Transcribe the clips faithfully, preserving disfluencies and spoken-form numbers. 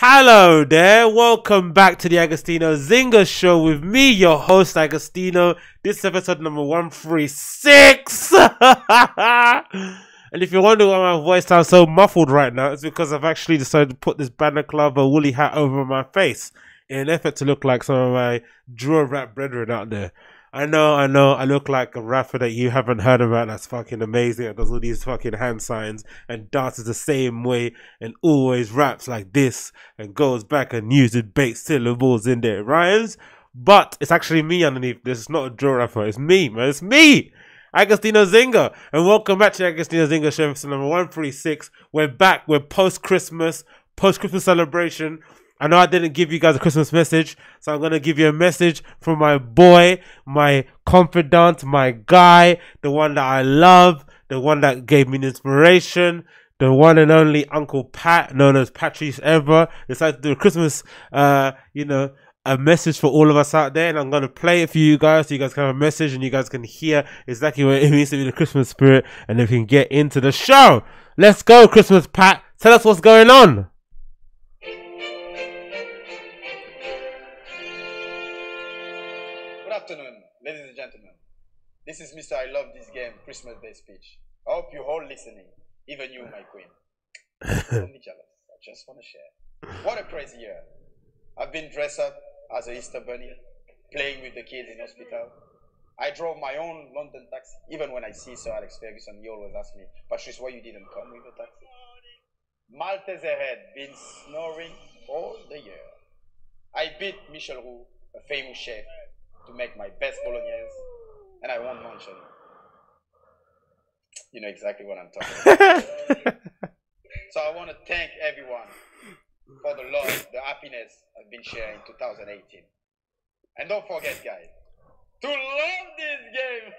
Hello there, welcome back to the Agostinho Zinga Show with me, your host Agostinho. This is episode number one thirty-six. And if you're wondering why my voice sounds so muffled right now, it's because I've actually decided to put this balaclava woolly hat over my face in an effort to look like some of my draw rap brethren out there. I know, I know, I look like a rapper that you haven't heard about that's fucking amazing and does all these fucking hand signs and dances the same way and always raps like this and goes back and uses bait syllables in their rhymes. But it's actually me underneath this. It's not a drill rapper. It's me, man. It's me, Agostinho Zinga. And welcome back to the Agostinho Zinga Show, episode number one thirty-six. We're back. We're post-Christmas, post-Christmas celebration. I know I didn't give you guys a Christmas message, so I'm going to give you a message from my boy, my confidant, my guy, the one that I love, the one that gave me the inspiration, the one and only Uncle Pat, known as Patrice Ever. Decided to do a Christmas, uh, you know, a message for all of us out there, and I'm going to play it for you guys so you guys can have a message and you guys can hear exactly what it means to be the Christmas spirit, and then we can get into the show. Let's go, Christmas Pat. Tell us what's going on. Ladies and gentlemen, this is Mister I Love This Game Christmas Day speech. I hope you're all listening, even you, my queen. Don't be jealous, I just want to share. What a crazy year. I've been dressed up as an Easter bunny, playing with the kids in hospital. I drove my own London taxi, even when I see Sir Alex Ferguson, he always asks me, Patrice, why you didn't come with the taxi? Malteser had been snoring all the year. I beat Michel Roux, a famous chef, to make my best bolognese, and I won't mention it. You know exactly what I'm talking about. So I want to thank everyone for the love, the happiness I've been sharing in two thousand eighteen. And don't forget, guys, to love this game.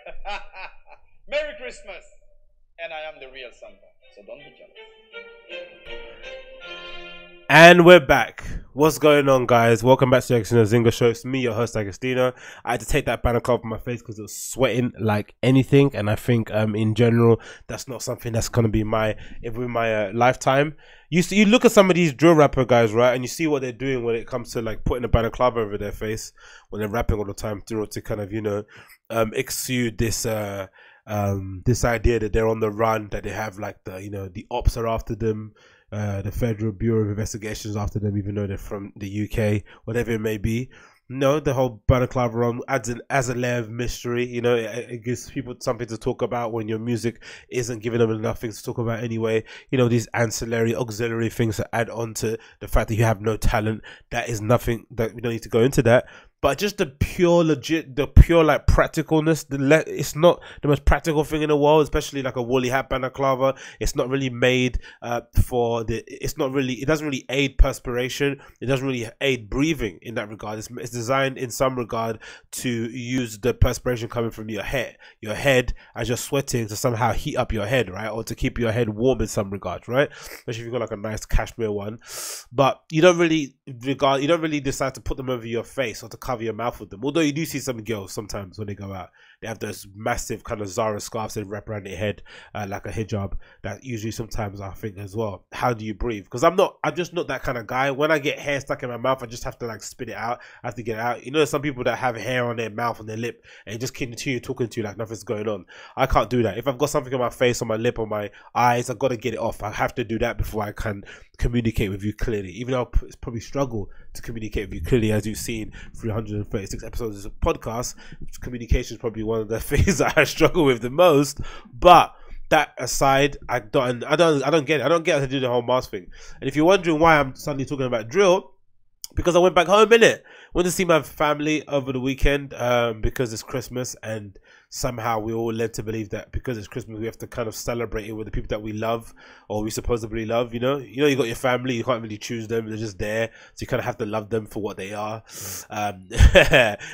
Merry Christmas. And I am the real Santa, so don't be jealous. And we're back. What's going on, guys? Welcome back to the Agostinho Zinga Show. It's me, your host, Agostinho. I had to take that banner off my face because it was sweating like anything. And I think, um, in general, that's not something that's going to be my, it will be my uh, lifetime. You see, you look at some of these drill rapper guys, right? And you see what they're doing when it comes to like putting a balaclava over their face when they're rapping all the time through to kind of, you know, um, exude this, uh, um, this idea that they're on the run, that they have like the, you know, the ops are after them. Uh, the Federal Bureau of Investigations after them, even though they're from the U K, whatever it may be. No, the whole balaclava realm adds an, as a layer of mystery. You know, it, it gives people something to talk about when your music isn't giving them enough things to talk about anyway. You know, these ancillary, auxiliary things that add on to the fact that you have no talent. That is nothing that we don't need to go into that. But just the pure legit, the pure like practicalness. The le it's not the most practical thing in the world, especially like a woolly hat balaclava. It's not really made uh, for the. It's not really. It doesn't really aid perspiration. It doesn't really aid breathing in that regard. It's, it's designed in some regard to use the perspiration coming from your head your head as you're sweating to somehow heat up your head, right? Or to keep your head warm in some regard, right? Especially if you've got like a nice cashmere one. But you don't really regard you don't really decide to put them over your face or to cover your mouth with them, although you do see some girls sometimes when they go out, they have those massive kind of Zara scarves that wrap around their head uh, like a hijab. That usually sometimes I think as well, how do you breathe? Because I'm not I'm just not that kind of guy. When I get hair stuck in my mouth, I just have to like spit it out. I have to get it out. You know, some people that have hair on their mouth and their lip and just continue talking to you like nothing's going on. I can't do that. If I've got something on my face, on my lip, on my eyes, I've got to get it off. I have to do that before I can communicate with you clearly, even though I'll probably struggle to communicate with you clearly, as you've seen through one hundred thirty-six episodes of this podcast. Communication is probably one of the things that I struggle with the most. But that aside, I don't, I don't, I don't get it. I don't get how to do the whole mask thing. And if you're wondering why I'm suddenly talking about drill, because I went back home, innit? Went to see my family over the weekend um, because it's Christmas, and somehow we're all led to believe that because it's Christmas, we have to kind of celebrate it with the people that we love or we supposedly love, you know? You know, you got your family, you can't really choose them, they're just there, so you kind of have to love them for what they are. Um,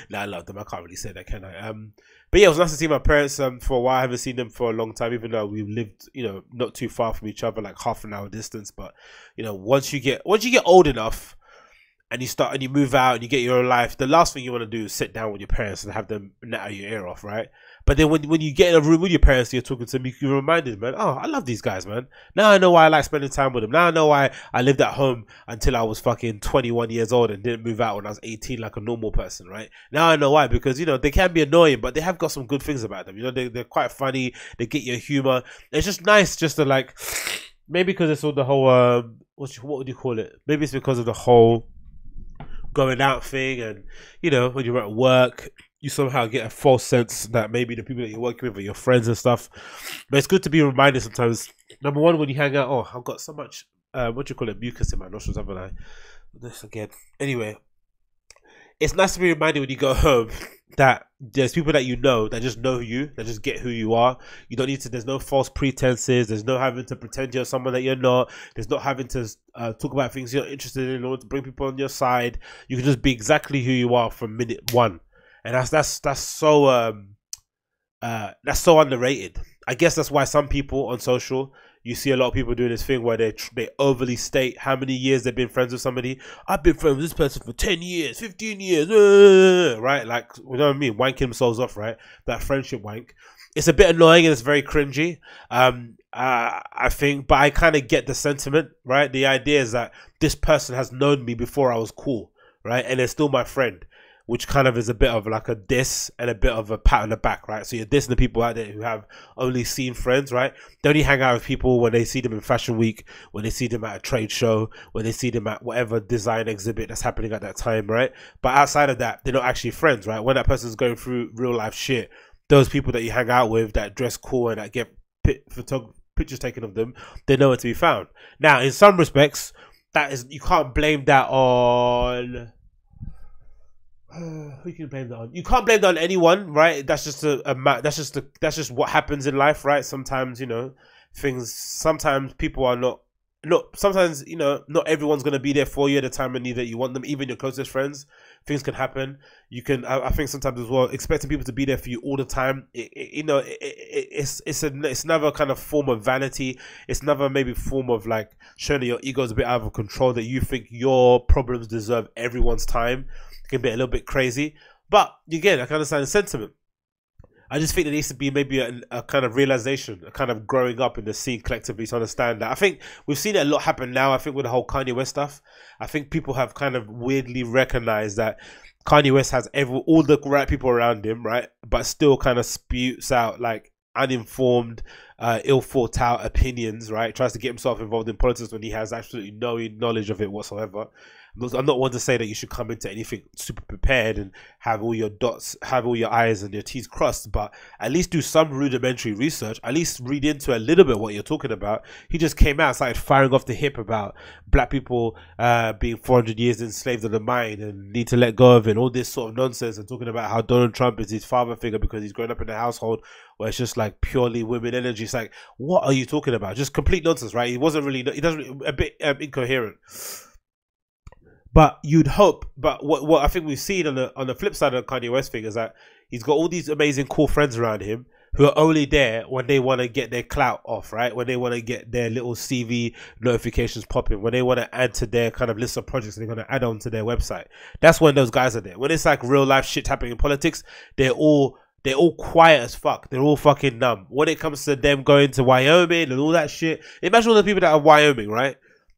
nah, I love them, I can't really say that, can I? Um, but yeah, it was nice to see my parents um, for a while. I haven't seen them for a long time, even though we've lived, you know, not too far from each other, like half an hour distance. But, you know, once you get, once you get old enough, and you start and you move out and you get your own life, the last thing you want to do is sit down with your parents and have them natter your ear off, right? But then when, when you get in a room with your parents, you're talking to them, you're reminded, man, oh, I love these guys, man. Now I know why I like spending time with them. Now I know why I lived at home until I was fucking twenty-one years old and didn't move out when I was eighteen like a normal person, right? Now I know why, because, you know, they can be annoying, but they have got some good things about them. You know, they, they're quite funny. They get your humor. It's just nice just to, like, maybe because it's all the whole, um, what, you, what would you call it? Maybe it's because of the whole going out thing and, you know, when you're at work, you somehow get a false sense that maybe the people that you're working with are your friends and stuff. But it's good to be reminded sometimes. Number one, when you hang out, oh, I've got so much, uh, what do you call it, mucus in my nostrils, haven't I? This again. Anyway, it's nice to be reminded when you go home that there's people that you know that just know you, that just get who you are. You don't need to, there's no false pretenses. There's no having to pretend you're someone that you're not. There's not having to uh, talk about things you're interested in in order to bring people on your side. You can just be exactly who you are from minute one. And that's that's that's so um, uh, that's so underrated. I guess that's why some people on social, you see a lot of people doing this thing where they they overly state how many years they've been friends with somebody. I've been friends with this person for ten years, fifteen years, uh, right? Like, you know what I mean? Wanking themselves off, right? That friendship wank. It's a bit annoying and it's very cringy, um, uh, I think. But I kind of get the sentiment, right? The idea is that this person has known me before I was cool, right? And they're still my friend. Which kind of is a bit of like a diss and a bit of a pat on the back, right? So you're dissing the people out there who have only seen friends, right? They only hang out with people when they see them in Fashion Week, when they see them at a trade show, when they see them at whatever design exhibit that's happening at that time, right? But outside of that, they're not actually friends, right? When that person's going through real life shit, those people that you hang out with that dress cool and that get pictures taken of them, they're nowhere to be found. Now, in some respects, that is, you can't blame that on... Who can blame that on? You can't blame that on anyone, right? That's just a, a that's just a, that's just what happens in life, right? Sometimes, you know, things. Sometimes people are not. Look, sometimes, you know, not everyone's going to be there for you at a time and need that you want them. Even your closest friends, things can happen. You can, I, I think sometimes as well, expecting people to be there for you all the time, it, it, you know, it, it, it's it's a, it's another kind of form of vanity. It's another maybe form of like showing that your ego's a bit out of control, that you think your problems deserve everyone's time. It can be a little bit crazy. But again, I can understand the sentiment. I just think there needs to be maybe a, a kind of realization, a kind of growing up in the scene collectively to understand that. I think we've seen a lot happen now. I think with the whole Kanye West stuff, I think people have kind of weirdly recognized that Kanye West has every, all the right people around him, right? But still kind of spews out like uninformed, uh, ill thought out opinions, right? Tries to get himself involved in politics when he has absolutely no knowledge of it whatsoever. I'm not one to say that you should come into anything super prepared and have all your dots, have all your I's and your T's crossed, but at least do some rudimentary research. At least read into a little bit what you're talking about. He just came out, started firing off the hip about black people uh, being four hundred years enslaved on the mind and need to let go of it and all this sort of nonsense, and talking about how Donald Trump is his father figure because he's grown up in a household where it's just like purely women energy. It's like, what are you talking about? Just complete nonsense, right? He wasn't really, he doesn't, a bit um, incoherent. But you'd hope, but what, what I think we've seen on the on the flip side of the Kanye West thing is that he's got all these amazing cool friends around him who are only there when they want to get their clout off, right? When they want to get their little C V notifications popping, when they want to add to their kind of list of projects they're going to add on to their website. That's when those guys are there. When it's like real life shit happening in politics, they're all... They're all quiet as fuck. They're all fucking numb. When it comes to them going to Wyoming and all that shit, imagine all the people that are in Wyoming, right?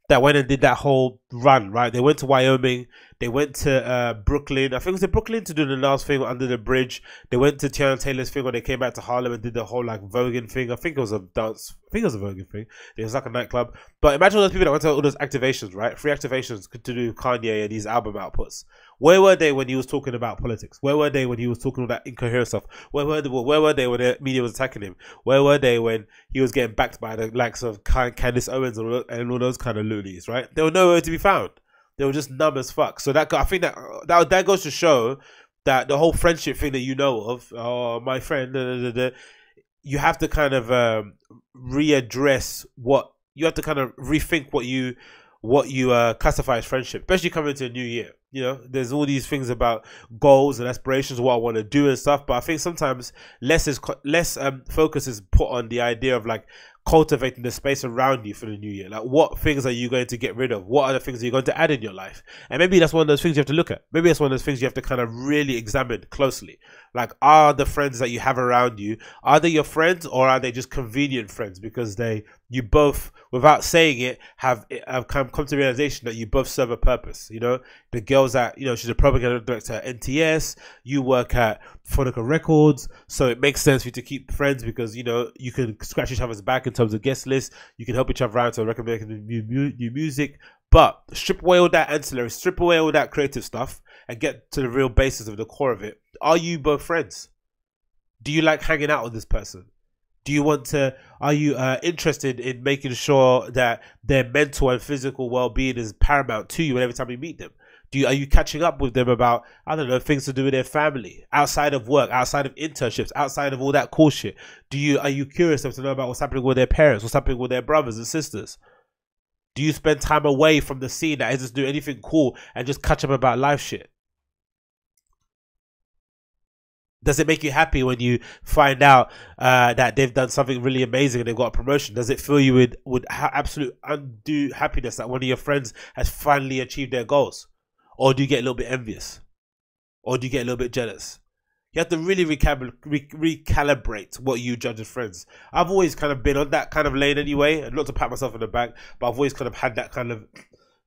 That went and did that whole run, right? They went to Wyoming. They went to uh, Brooklyn. I think it was in Brooklyn to do the last thing under the bridge. They went to Tiana Taylor's thing when they came back to Harlem and did the whole like voguing thing. I think it was a dance. I think it was a voguing thing. It was like a nightclub. But imagine all those people that went to all those activations, right? Free activations to do Kanye and his album outputs. Where were they when he was talking about politics? Where were they when he was talking all that incoherent stuff? Where were they, where were they when the media was attacking him? Where were they when he was getting backed by the likes of Candace Owens and all those kind of loonies, right? They were nowhere to be found. They were just numb as fuck. So that I think that that, that goes to show that the whole friendship thing that you know of, oh, my friend, da, da, da, da, you have to kind of um, readdress what, you have to kind of rethink what you, what you uh, classify as friendship, especially coming into a new year. You know, there's all these things about goals and aspirations, what I want to do and stuff. But I think sometimes less is less um, focus is put on the idea of like cultivating the space around you for the new year. Like, what things are you going to get rid of? What are the things you're going to add in your life? And maybe that's one of those things you have to look at. Maybe that's one of those things you have to kind of really examine closely. Like, are the friends that you have around you, are they your friends, or are they just convenient friends? Because they, you both, without saying it, have, have come, come to the realization that you both serve a purpose. You know, the girl's at, you know, she's a propaganda director at N T S, you work at Phonica Records, so it makes sense for you to keep friends because, you know, you can scratch each other's back in terms of guest lists, you can help each other out to recommend new, new, new music. But strip away all that ancillary, strip away all that creative stuff and get to the real basis of the core of it. Are you both friends? Do you like hanging out with this person? Do you want to, are you uh, interested in making sure that their mental and physical well-being is paramount to you every time you meet them? Do you, are you catching up with them about, I don't know, things to do with their family, outside of work, outside of internships, outside of all that cool shit? Do you, are you curious enough to know about what's happening with their parents, what's happening with their brothers and sisters? Do you spend time away from the scene that isn't doing anything cool and just catch up about life shit? Does it make you happy when you find out uh, that they've done something really amazing and they've got a promotion? Does it fill you with, with ha absolute undue happiness that one of your friends has finally achieved their goals? Or do you get a little bit envious? Or do you get a little bit jealous? You have to really recal re recalibrate what you judge as friends. I've always kind of been on that kind of lane anyway, and not to pat myself on the back, but I've always kind of had that kind of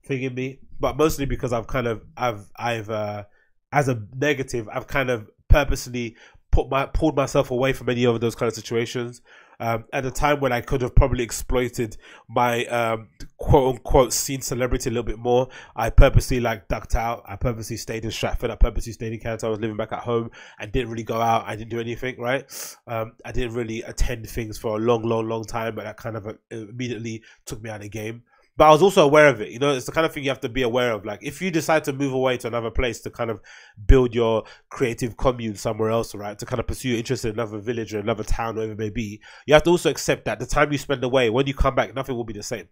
thing in me. But mostly because I've kind of, I've, I've uh, as a negative, I've kind of purposely put my pulled myself away from any of those kind of situations um, at a time when I could have probably exploited my um, quote unquote scene celebrity a little bit more. I purposely like ducked out. I purposely stayed in Stratford. I purposely stayed in Canada. I was living back at home. I didn't really go out. I didn't do anything, right? Um, I didn't really attend things for a long, long, long time, but that kind of immediately took me out of the game. But I was also aware of it. You know, it's the kind of thing you have to be aware of. Like, if you decide to move away to another place to kind of build your creative commune somewhere else, right, to kind of pursue your interest in another village or another town, wherever it may be, you have to also accept that the time you spend away, when you come back, nothing will be the same.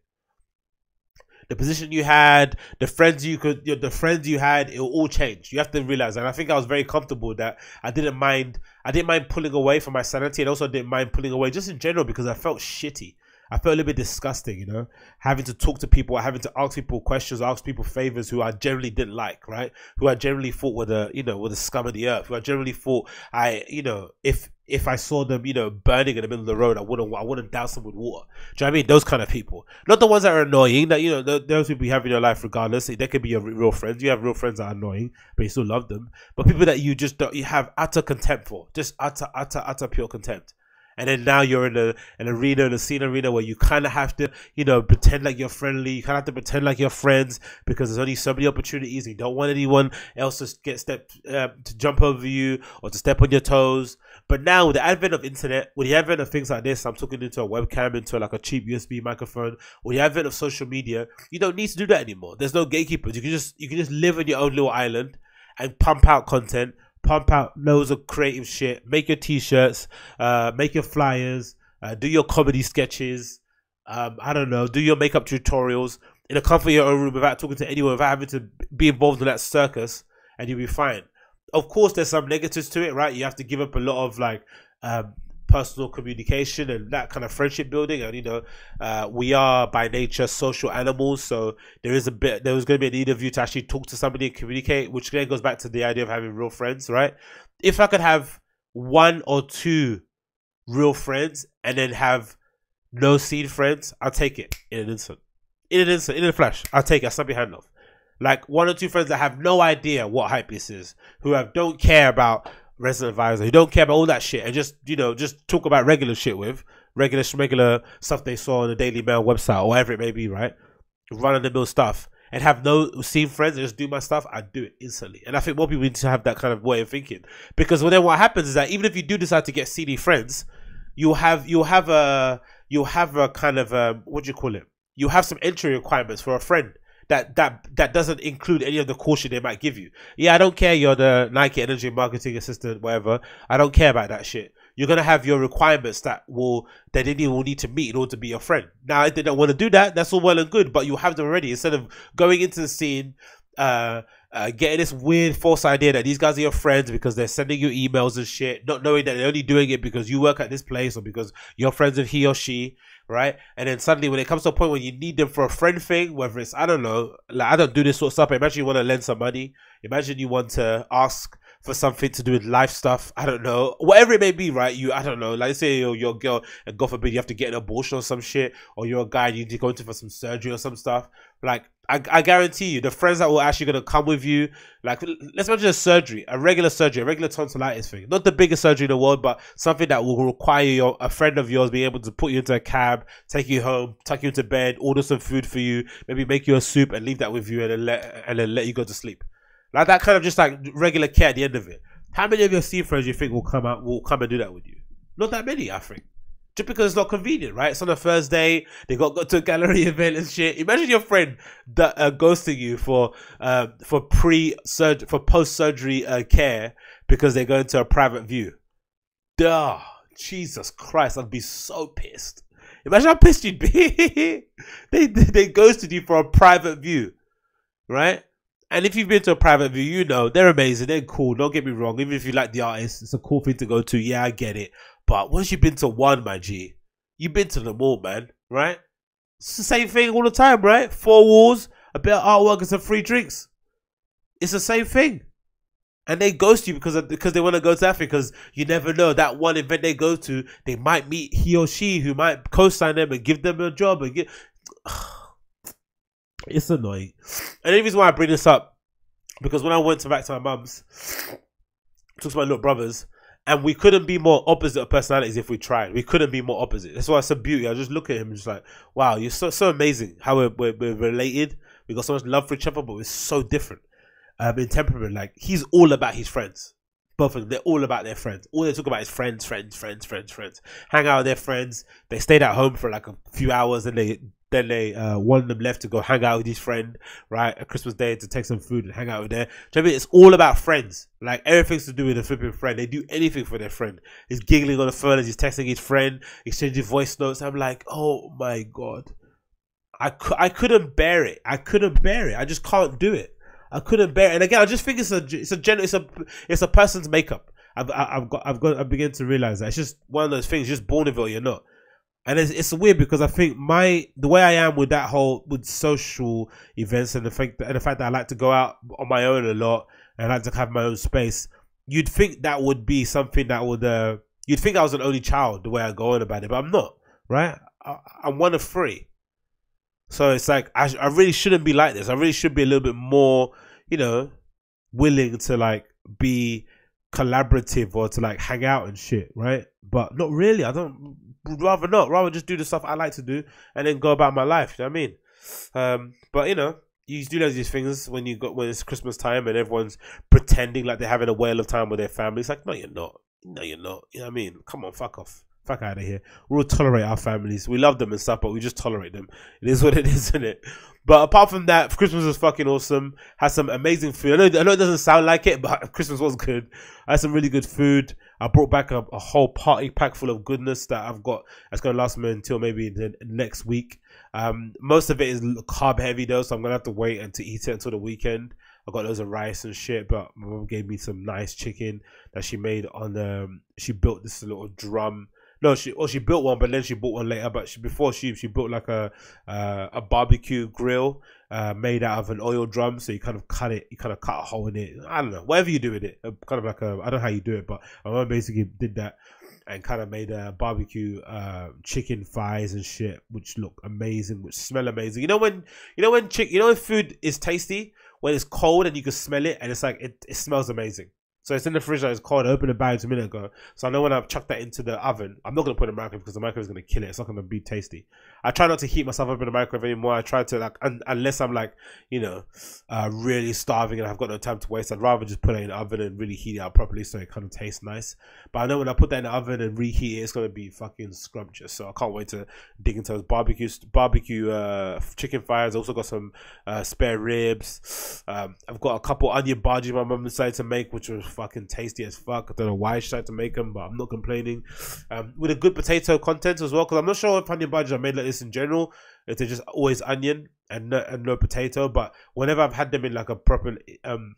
The position you had, the friends you could, you know, the friends you had, it'll all change. You have to realize that. And I think I was very comfortable that I didn't mind. I didn't mind pulling away from my sanity, and also didn't mind pulling away just in general because I felt shitty. I felt a little bit disgusting, you know, having to talk to people, having to ask people questions, ask people favors who I generally didn't like, right? Who I generally thought were the, you know, were the scum of the earth, who I generally thought I, you know, if if I saw them, you know, burning in the middle of the road, I wouldn't, I wouldn't douse them with water. Do you know what I mean? Those kind of people. Not the ones that are annoying, that, you know, those people you have in your life regardless. They could be your real friends. You have real friends that are annoying, but you still love them. But people that you just don't, you have utter contempt for, just utter, utter, utter pure contempt. And then now you're in a, an arena, in a scene arena where you kind of have to, you know, pretend like you're friendly. You kind of have to pretend like you're friends because there's only so many opportunities. You don't want anyone else to get stepped, uh, to jump over you or to step on your toes. But now with the advent of internet, with the advent of things like this, I'm talking into a webcam, into like a cheap U S B microphone, with the advent of social media, you don't need to do that anymore. There's no gatekeepers. You can just, you can just live on your own little island and pump out content. Pump out loads of creative shit. Make your t-shirts, uh, make your flyers, uh, do your comedy sketches. Um, I don't know, do your makeup tutorials in the comfort of your own room without talking to anyone, without having to be involved in that circus, and you'll be fine. Of course, there's some negatives to it, right? You have to give up a lot of like um, personal communication and that kind of friendship building. And you know, uh, we are by nature social animals, so there is a bit, there was going to be a need of you to actually talk to somebody and communicate, which then goes back to the idea of having real friends, right? If I could have one or two real friends and then have no scene friends, I'll take it in an instant, in an instant, in a flash. I'll take it. I'll snap your hand off. Like one or two friends that have no idea what hype this is, who have don't care about resident advisor, who don't care about all that shit, and just, you know, just talk about regular shit with regular regular stuff they saw on the Daily Mail website or whatever it may be, right? Run of the mill stuff, and have no scene friends and just do my stuff. I do it instantly. And I think more people need to have that kind of way of thinking, because well, then what happens is that even if you do decide to get C D friends, you'll have you'll have a you'll have a kind of um, what do you call it? You'll have some entry requirements for a friend. That, that that doesn't include any of the caution they might give you. Yeah, I don't care you're the Nike Energy Marketing Assistant, whatever. I don't care about that shit. You're going to have your requirements that will that they will need to meet in order to be your friend. Now, if they don't want to do that, that's all well and good, but you have them already. Instead of going into the scene, uh, uh, getting this weird false idea that these guys are your friends because they're sending you emails and shit, not knowing that they're only doing it because you work at this place or because you're friends with he or she, right? And then suddenly when it comes to a point when you need them for a friend thing, whether it's, I don't know, like I don't do this sort of stuff, but imagine you want to lend some money, imagine you want to ask for something to do with life stuff, I don't know, whatever it may be, right? You, I don't know, like say you're, you're a girl and God forbid you have to get an abortion or some shit, or you're a guy and you need to go into for some surgery or some stuff. Like I, I guarantee you the friends that were actually going to come with you, like let's imagine a surgery, a regular surgery, a regular tonsillitis thing, not the biggest surgery in the world, but something that will require your, a friend of yours being able to put you into a cab, take you home, tuck you into bed, order some food for you, maybe make you a soup and leave that with you and then let, and then let you go to sleep. Like that kind of just like regular care at the end of it. How many of your C friends do you think will come out, will come and do that with you? Not that many, I think. Just because it's not convenient, right? It's on a Thursday. They got got to a gallery event and shit. Imagine your friend that uh, ghosting you for uh, for pre surgery for post surgery uh, care because they're going to a private view. Duh, Jesus Christ, I'd be so pissed. Imagine how pissed you'd be. they they ghosted you for a private view, right? And if you've been to a private view, you know, they're amazing, they're cool, don't get me wrong. Even if you like the artist, it's a cool thing to go to, yeah, I get it. But once you've been to one, my G, you've been to them all, man, right? It's the same thing all the time, right? Four walls, a bit of artwork and some free drinks. It's the same thing. And they ghost you because of, because they want to go to that thing, because you never know, that one event they go to, they might meet he or she who might co-sign them and give them a job and get... It's annoying. And the reason why I bring this up, because when I went to back to my mum's, talked to my little brothers, and we couldn't be more opposite of personalities if we tried. We couldn't be more opposite. That's why it's a beauty. I just look at him and just like, wow, you're so so amazing how we're, we're, we're related. We got so much love for each other, but we're so different um, in temperament. Like, he's all about his friends. Both of them, they're all about their friends. All they talk about is friends, friends, friends, friends, friends. Hang out with their friends. They stayed at home for like a few hours and they... Then they, uh, one of them left to go hang out with his friend, right? At Christmas Day to take some food and hang out with there. Do you know what I mean? It's all about friends. Like, everything's to do with a flipping friend. They do anything for their friend. He's giggling on the phone as he's texting his friend, exchanging voice notes. I'm like, oh my God. I, cu I couldn't bear it. I couldn't bear it. I just can't do it. I couldn't bear it. And again, I just think it's a, it's a general, it's a, it's a person's makeup. I've, I've got, I've got, I begin to realize that it's just one of those things. You're just born with it or you're not. And it's, it's weird because I think my the way I am with that whole with social events and the fact that, and the fact that I like to go out on my own a lot and I like to have my own space. You'd think that would be something that would uh, you'd think I was an only child the way I go on about it, but I'm not, right? I, I'm one of three, so it's like I I really shouldn't be like this. I really should be a little bit more, you know, willing to like be collaborative or to like hang out and shit, right? But not really. I don't. Rather not, rather just do the stuff I like to do and then go about my life, you know what I mean? Um, but you know, you do those these things when you got when it's Christmas time and everyone's pretending like they're having a whale of time with their family. It's like, no, you're not, no, you're not, you know what I mean? Come on, fuck off, fuck out of here. We'll tolerate our families, we love them and stuff, but we just tolerate them. It is what it is, isn't it? But apart from that, Christmas was fucking awesome, had some amazing food. I know, I know it doesn't sound like it, but Christmas was good. I had some really good food. I brought back a, a whole party pack full of goodness that I've got that's going to last me until maybe the next week. Um, most of it is carb heavy though, so I'm going to have to wait and to eat it until the weekend. I got loads of rice and shit, but my mom gave me some nice chicken that she made on the, um, she built this little drum. No, she or she built one, but then she bought one later. But she, before she she built like a uh, a barbecue grill uh, made out of an oil drum. So you kind of cut it, you kind of cut a hole in it. I don't know, whatever you do with it, kind of like a I don't know how you do it, but my mum basically did that and kind of made a barbecue uh, chicken thighs and shit, which look amazing, which smell amazing. You know when you know when chick you know when food is tasty when it's cold and you can smell it and it's like it, it smells amazing. So it's in the fridge, like it's cold. I opened the bag a minute ago. So I know when I've chucked that into the oven, I'm not going to put it in the microwave because the microwave is going to kill it. It's not going to be tasty. I try not to heat myself up in the microwave anymore. I try to, like, un unless I'm, like, you know, uh, really starving and I've got no time to waste. I'd rather just put it in the oven and really heat it up properly so it kind of tastes nice. But I know when I put that in the oven and reheat it, it's going to be fucking scrumptious. So I can't wait to dig into those barbecue, barbecue uh, chicken fires. I've also got some uh, spare ribs. Um, I've got a couple onion bhajis my mum decided to make, which was fucking tasty as fuck. I don't know why she tried to make them, but I'm not complaining. Um, with a good potato content as well, because I'm not sure if onion bhajis are made like this in general, if they're just always onion. and no, and no potato. But whenever I've had them in like a proper um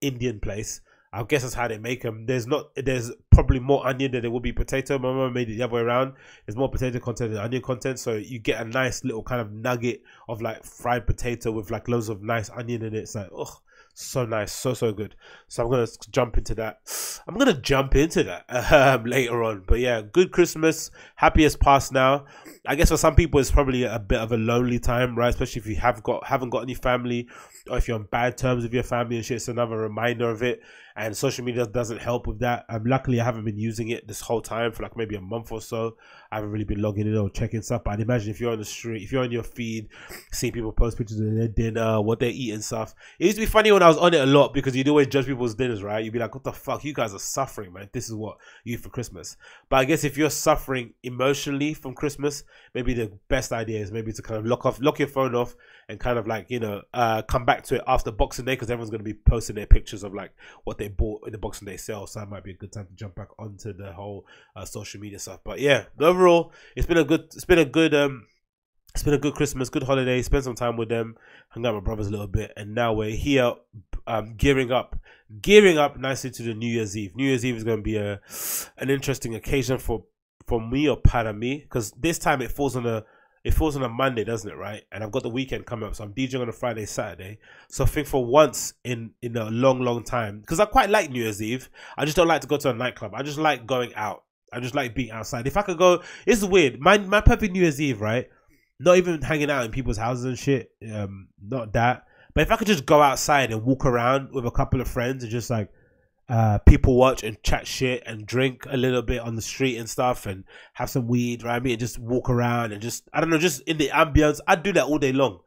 Indian place, I guess that's how they make them. There's not, there's probably more onion than there will be potato. My mum made it the other way around. There's more potato content than onion content, so you get a nice little kind of nugget of like fried potato with like loads of nice onion in it. It's like, oh, so nice, so so good. So I'm gonna jump into that. I'm gonna jump into that um, later on. But yeah, good Christmas, happiest past now. I guess for some people it's probably a bit of a lonely time, right? Especially if you have got haven't got any family, or if you're on bad terms with your family and shit. It's another reminder of it. And social media doesn't help with that. Um, luckily, I haven't been using it this whole time for like maybe a month or so. I haven't really been logging in or checking stuff. But I'd imagine if you're on the street, if you're on your feed, seeing people post pictures of their dinner, what they're eating, stuff. It used to be funny when I was on it a lot because you'd always judge people's dinners, right? You'd be like, what the fuck? You guys are suffering, man. This is what you eat for Christmas. But I guess if you're suffering emotionally from Christmas, maybe the best idea is maybe to kind of lock off, lock your phone off and kind of like, you know, uh, come back to it after Boxing Day because everyone's going to be posting their pictures of like what they bought in the Boxing Day sale. So that might be a good time to jump back onto the whole uh, social media stuff. But yeah, overall, it's been a good, it's been a good, um, it's been a good Christmas, good holiday. Spent some time with them, hung out with my brothers a little bit, and now we're here, um, gearing up, gearing up nicely to the New Year's Eve. New Year's Eve is going to be a an interesting occasion for for me or para me because this time it falls on a it falls on a Monday, doesn't it? Right, and I've got the weekend coming up, so I'm DJing on a Friday, Saturday. So I think for once in in a long, long time, because I quite like New Year's Eve. I just don't like to go to a nightclub. I just like going out. I just like being outside. If I could go, it's weird. My my perfect New Year's Eve, right? Not even hanging out in people's houses and shit. Um, not that. But if I could just go outside and walk around with a couple of friends and just like. Uh, people watch and chat shit and drink a little bit on the street and stuff and have some weed, right? I mean, and just walk around and just, I don't know, just in the ambience. I do that all day long.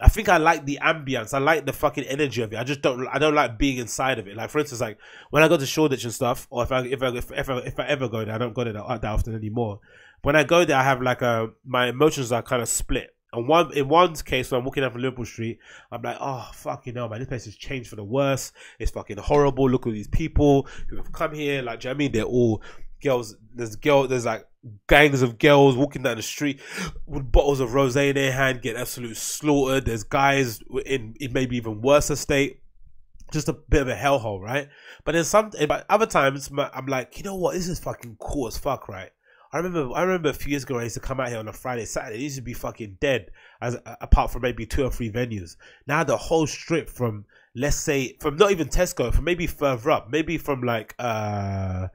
I think I like the ambience. I like the fucking energy of it. I just don't, I don't like being inside of it. Like, for instance, like when I go to Shoreditch and stuff, or if I, if I, if, if I, if I ever go there, I don't go there that, that often anymore. When I go there, I have like a, my emotions are kind of split. And one, in one's case, when I'm walking down from Liverpool Street, I'm like, oh, fucking hell, man, this place has changed for the worse. It's fucking horrible. Look at these people who have come here. Like, do you know what I mean? They're all girls. There's girl. There's like gangs of girls walking down the street with bottles of rosé in their hand, get absolutely slaughtered. There's guys in, in maybe even worse estate. Just a bit of a hellhole, right? But then some, but other times, I'm like, you know what? This is fucking cool as fuck, right? I remember, I remember a few years ago I used to come out here on a Friday, Saturday. It used to be fucking dead, as apart from maybe two or three venues. Now the whole strip from, let's say, from not even Tesco, from maybe further up, maybe from like uh,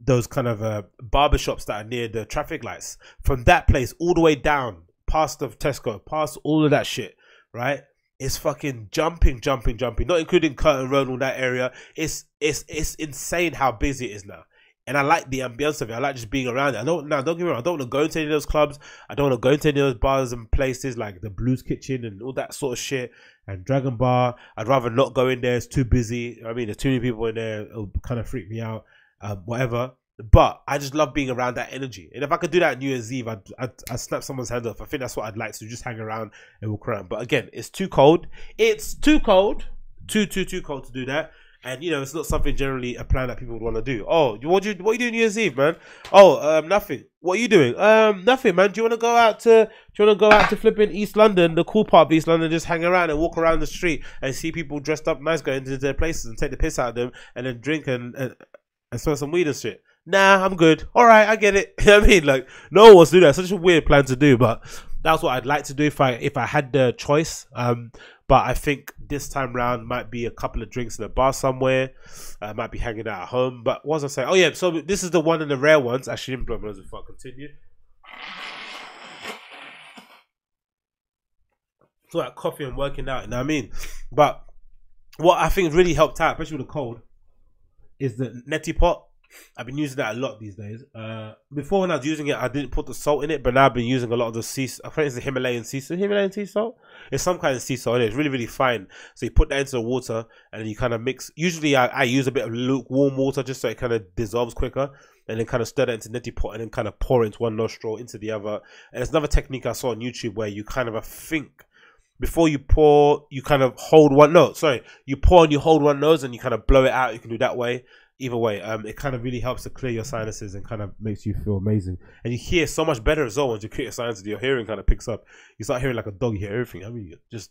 those kind of uh, barbershops that are near the traffic lights. From that place all the way down, past the Tesco, past all of that shit, right? It's fucking jumping, jumping, jumping. Not including Curtin Road, all that area. It's it's it's insane how busy it is now. And I like the ambience of it. I like just being around it. I don't now. Don't get me wrong. I don't want to go into any of those clubs. I don't want to go into any of those bars and places like the Blues Kitchen and all that sort of shit and Dragon Bar. I'd rather not go in there. It's too busy. I mean, there's too many people in there. It'll kind of freak me out. Um, whatever. But I just love being around that energy. And if I could do that at New Year's Eve, I'd, I'd, I'd snap someone's hand off. I think that's what I'd like to just hang around and walk around. But again, it's too cold. It's too cold. Too too too cold to do that. And, you know, it's not something generally a plan that people would want to do. Oh, what do you, what are you doing New Year's Eve, man? Oh, um, nothing. What are you doing? Um, nothing, man. Do you want to go out to, do you want to go out to flipping East London, the cool part of East London, just hang around and walk around the street and see people dressed up nice going into their places and take the piss out of them and then drink and, and, and smell some weed and shit? Nah, I'm good. All right, I get it. You know what I mean? Like, no one wants to do that. It's such a weird plan to do, but that's what I'd like to do if I, if I had the choice. Um... But I think this time round might be a couple of drinks in a bar somewhere. I uh, might be hanging out at home. But what was I saying? Oh, yeah. So this is the one of the rare ones. Actually, I didn't blow my nose before I continue. It's like coffee and working out. You know what I mean? But what I think really helped out, especially with the cold, is the neti pot. I've been using that a lot these days. Uh, before when I was using it, I didn't put the salt in it, but now I've been using a lot of the sea salt. I think it's the Himalayan sea salt. Himalayan sea salt? It's some kind of sea salt. It's really, really fine. So you put that into the water and you kind of mix. Usually I, I use a bit of lukewarm water just so it kind of dissolves quicker. And then kind of stir that into neti pot and then kind of pour it into one nostril, into the other. And it's another technique I saw on YouTube where you kind of, I think, before you pour, you kind of hold one nose. Sorry, you pour and you hold one nose and you kind of blow it out. You can do that way. either way, um, it kind of really helps to clear your sinuses and kind of makes you feel amazing. And you hear so much better as well once you clear your sinuses. Your hearing kind of picks up. You start hearing like a dog. You hear everything. I mean, just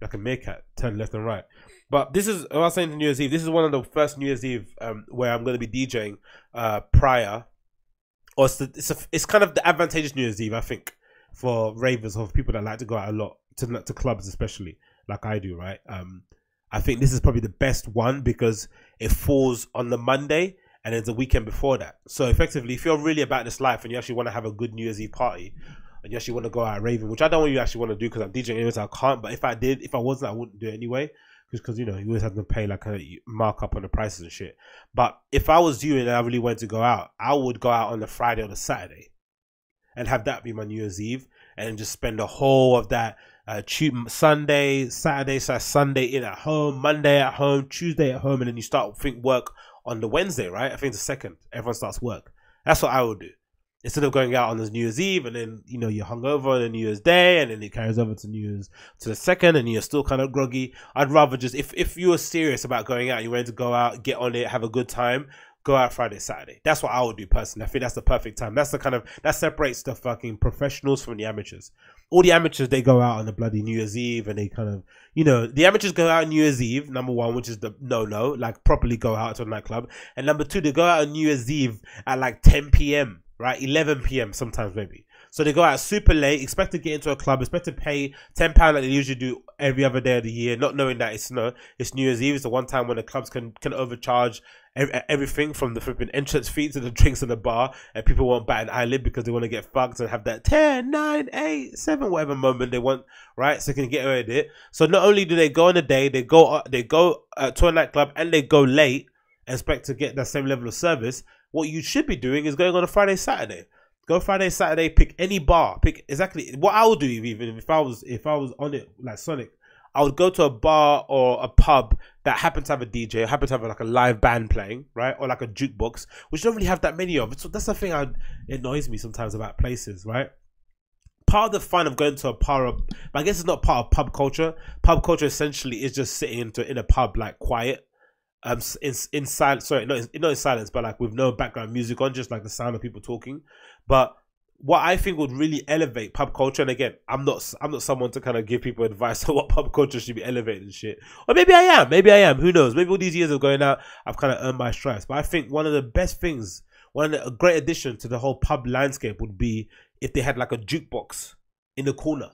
like a meerkat, turn left and right. But this is, I was saying to New Year's Eve, this is one of the first New Year's Eve um, where I'm going to be DJing uh, prior. Or it's, the, it's, a, it's kind of the advantageous New Year's Eve, I think, for ravers or for people that like to go out a lot, to, to clubs especially, like I do, right? Um, I think this is probably the best one because it falls on the Monday and it's the weekend before that. So effectively, if you're really about this life and you actually want to have a good New Year's Eve party, and you actually want to go out raving, which I don't really actually want to do because I'm DJing anyways, I can't. But if I did, if I wasn't, I wouldn't do it anyway. Because, you know, you always have to pay like a markup on the prices and shit. But if I was you and I really wanted to go out, I would go out on the Friday or the Saturday and have that be my New Year's Eve. And just spend the whole of that uh, Sunday, Saturday, so Sunday in at home, Monday at home, Tuesday at home. And then you start think work on the Wednesday, right? I think the second, everyone starts work. That's what I would do. Instead of going out on this New Year's Eve and then, you know, you're hungover on the New Year's Day and then it carries over to New Year's to the second and you're still kind of groggy. I'd rather just, if, if you were serious about going out, you wanted to go out, get on it, have a good time, go out Friday, Saturday. That's what I would do personally. I think that's the perfect time. That's the kind of, that separates the fucking professionals from the amateurs. All the amateurs, they go out on the bloody New Year's Eve and they kind of, you know, the amateurs go out on New Year's Eve, number one, which is the no-no, like properly go out to a nightclub. And number two, they go out on New Year's Eve at like ten p m, right? eleven p m sometimes maybe. So they go out super late, expect to get into a club, expect to pay ten pounds like they usually do every other day of the year, not knowing that it's no, it's New Year's Eve. It's the one time when the clubs can, can overcharge every, everything from the flipping entrance fee to the drinks in the bar, and people won't bat an eyelid because they want to get fucked and have that ten, nine, eight, seven, whatever moment they want, right? So they can get away with it. So not only do they go on a day, they go, they go uh, to a nightclub and they go late and expect to get that same level of service. What you should be doing is going on a Friday, Saturday. Go Friday, Saturday, pick any bar. Pick exactly what I would do even if I was if I was on it like Sonic. I would go to a bar or a pub that happened to have a D J, or happened to have like a live band playing, right? Or like a jukebox, which you don't really have that many of. So that's the thing that annoys me sometimes about places, right? Part of the fun of going to a pub, but I guess it's not part of pub culture. Pub culture essentially is just sitting into, in a pub like quiet. Um, in, in silence, sorry, not in, not in silence, but like with no background music on, just like the sound of people talking. But what I think would really elevate pub culture, and again, I'm not, I'm not someone to kind of give people advice on what pub culture should be elevated and shit. Or maybe I am, maybe I am, who knows? Maybe all these years of going out, I've kind of earned my stripes. But I think one of the best things, one of the, a great addition to the whole pub landscape would be if they had like a jukebox in the corner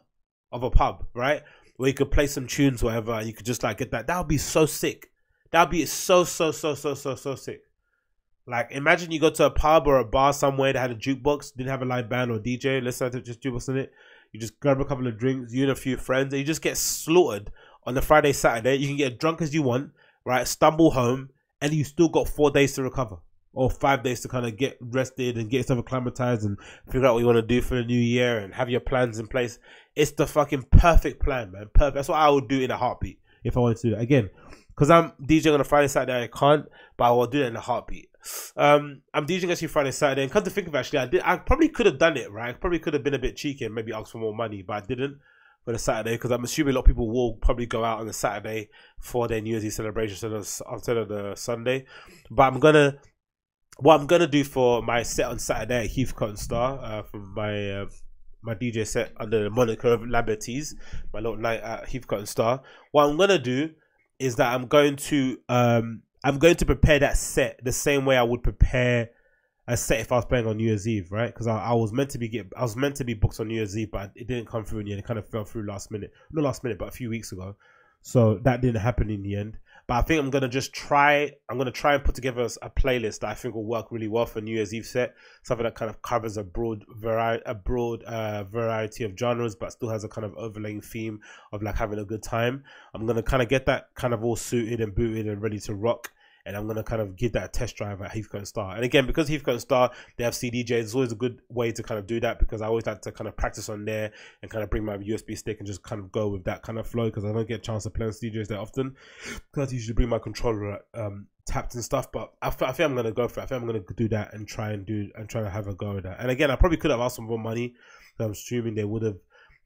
of a pub, right? Where you could play some tunes, whatever, and you could just like get that. That would be so sick. That'd be so, so, so, so, so, so sick. Like, imagine you go to a pub or a bar somewhere that had a jukebox, didn't have a live band or D J, listen to just jukebox in it. You just grab a couple of drinks, you and a few friends, and you just get slaughtered on the Friday, Saturday. You can get drunk as you want, right? Stumble home, and you still got four days to recover or five days to kind of get rested and get yourself acclimatized and figure out what you want to do for the new year and have your plans in place. It's the fucking perfect plan, man. Perfect. That's what I would do in a heartbeat if I wanted to do that. Again, because I'm DJing on a Friday, Saturday, I can't, but I will do that in a heartbeat. Um, I'm DJing actually Friday, Saturday, and come to think of it, actually, I did. I probably could have done it, right? I probably could have been a bit cheeky and maybe asked for more money, but I didn't for the Saturday because I'm assuming a lot of people will probably go out on the Saturday for their New Year's Eve celebration instead of the Sunday. But I'm gonna, what I'm gonna do for my set on Saturday at Heathcote and Star uh, from my. Uh, my D J set under the moniker of Laberties, my little night at Heathcote and Star. What I'm gonna do is that I'm going to um, I'm going to prepare that set the same way I would prepare a set if I was playing on New Year's Eve, right? Because I, I was meant to be get I was meant to be booked on New Year's Eve, but it didn't come through in the end. It kind of fell through last minute, not last minute, but a few weeks ago. So that didn't happen in the end. But I think I'm gonna just try. I'm gonna try and put together a playlist that I think will work really well for a New Year's Eve set. Something that kind of covers a broad variety, a broad uh, variety of genres, but still has a kind of overlaying theme of like having a good time. I'm gonna kind of get that kind of all suited and booted and ready to rock. And I'm gonna kind of give that a test drive at Heathcote and Star. And again, because Heathcote and Star, they have C D Js, it's always a good way to kind of do that because I always like to kind of practice on there and kind of bring my U S B stick and just kind of go with that kind of flow because I don't get a chance to play on C D Js that often. Because I usually bring my controller um, tapped and stuff. But I, I think I'm gonna go for it. I think I'm gonna do that and try and do and try to have a go with that. And again, I probably could have asked for more money. So I'm assuming they would have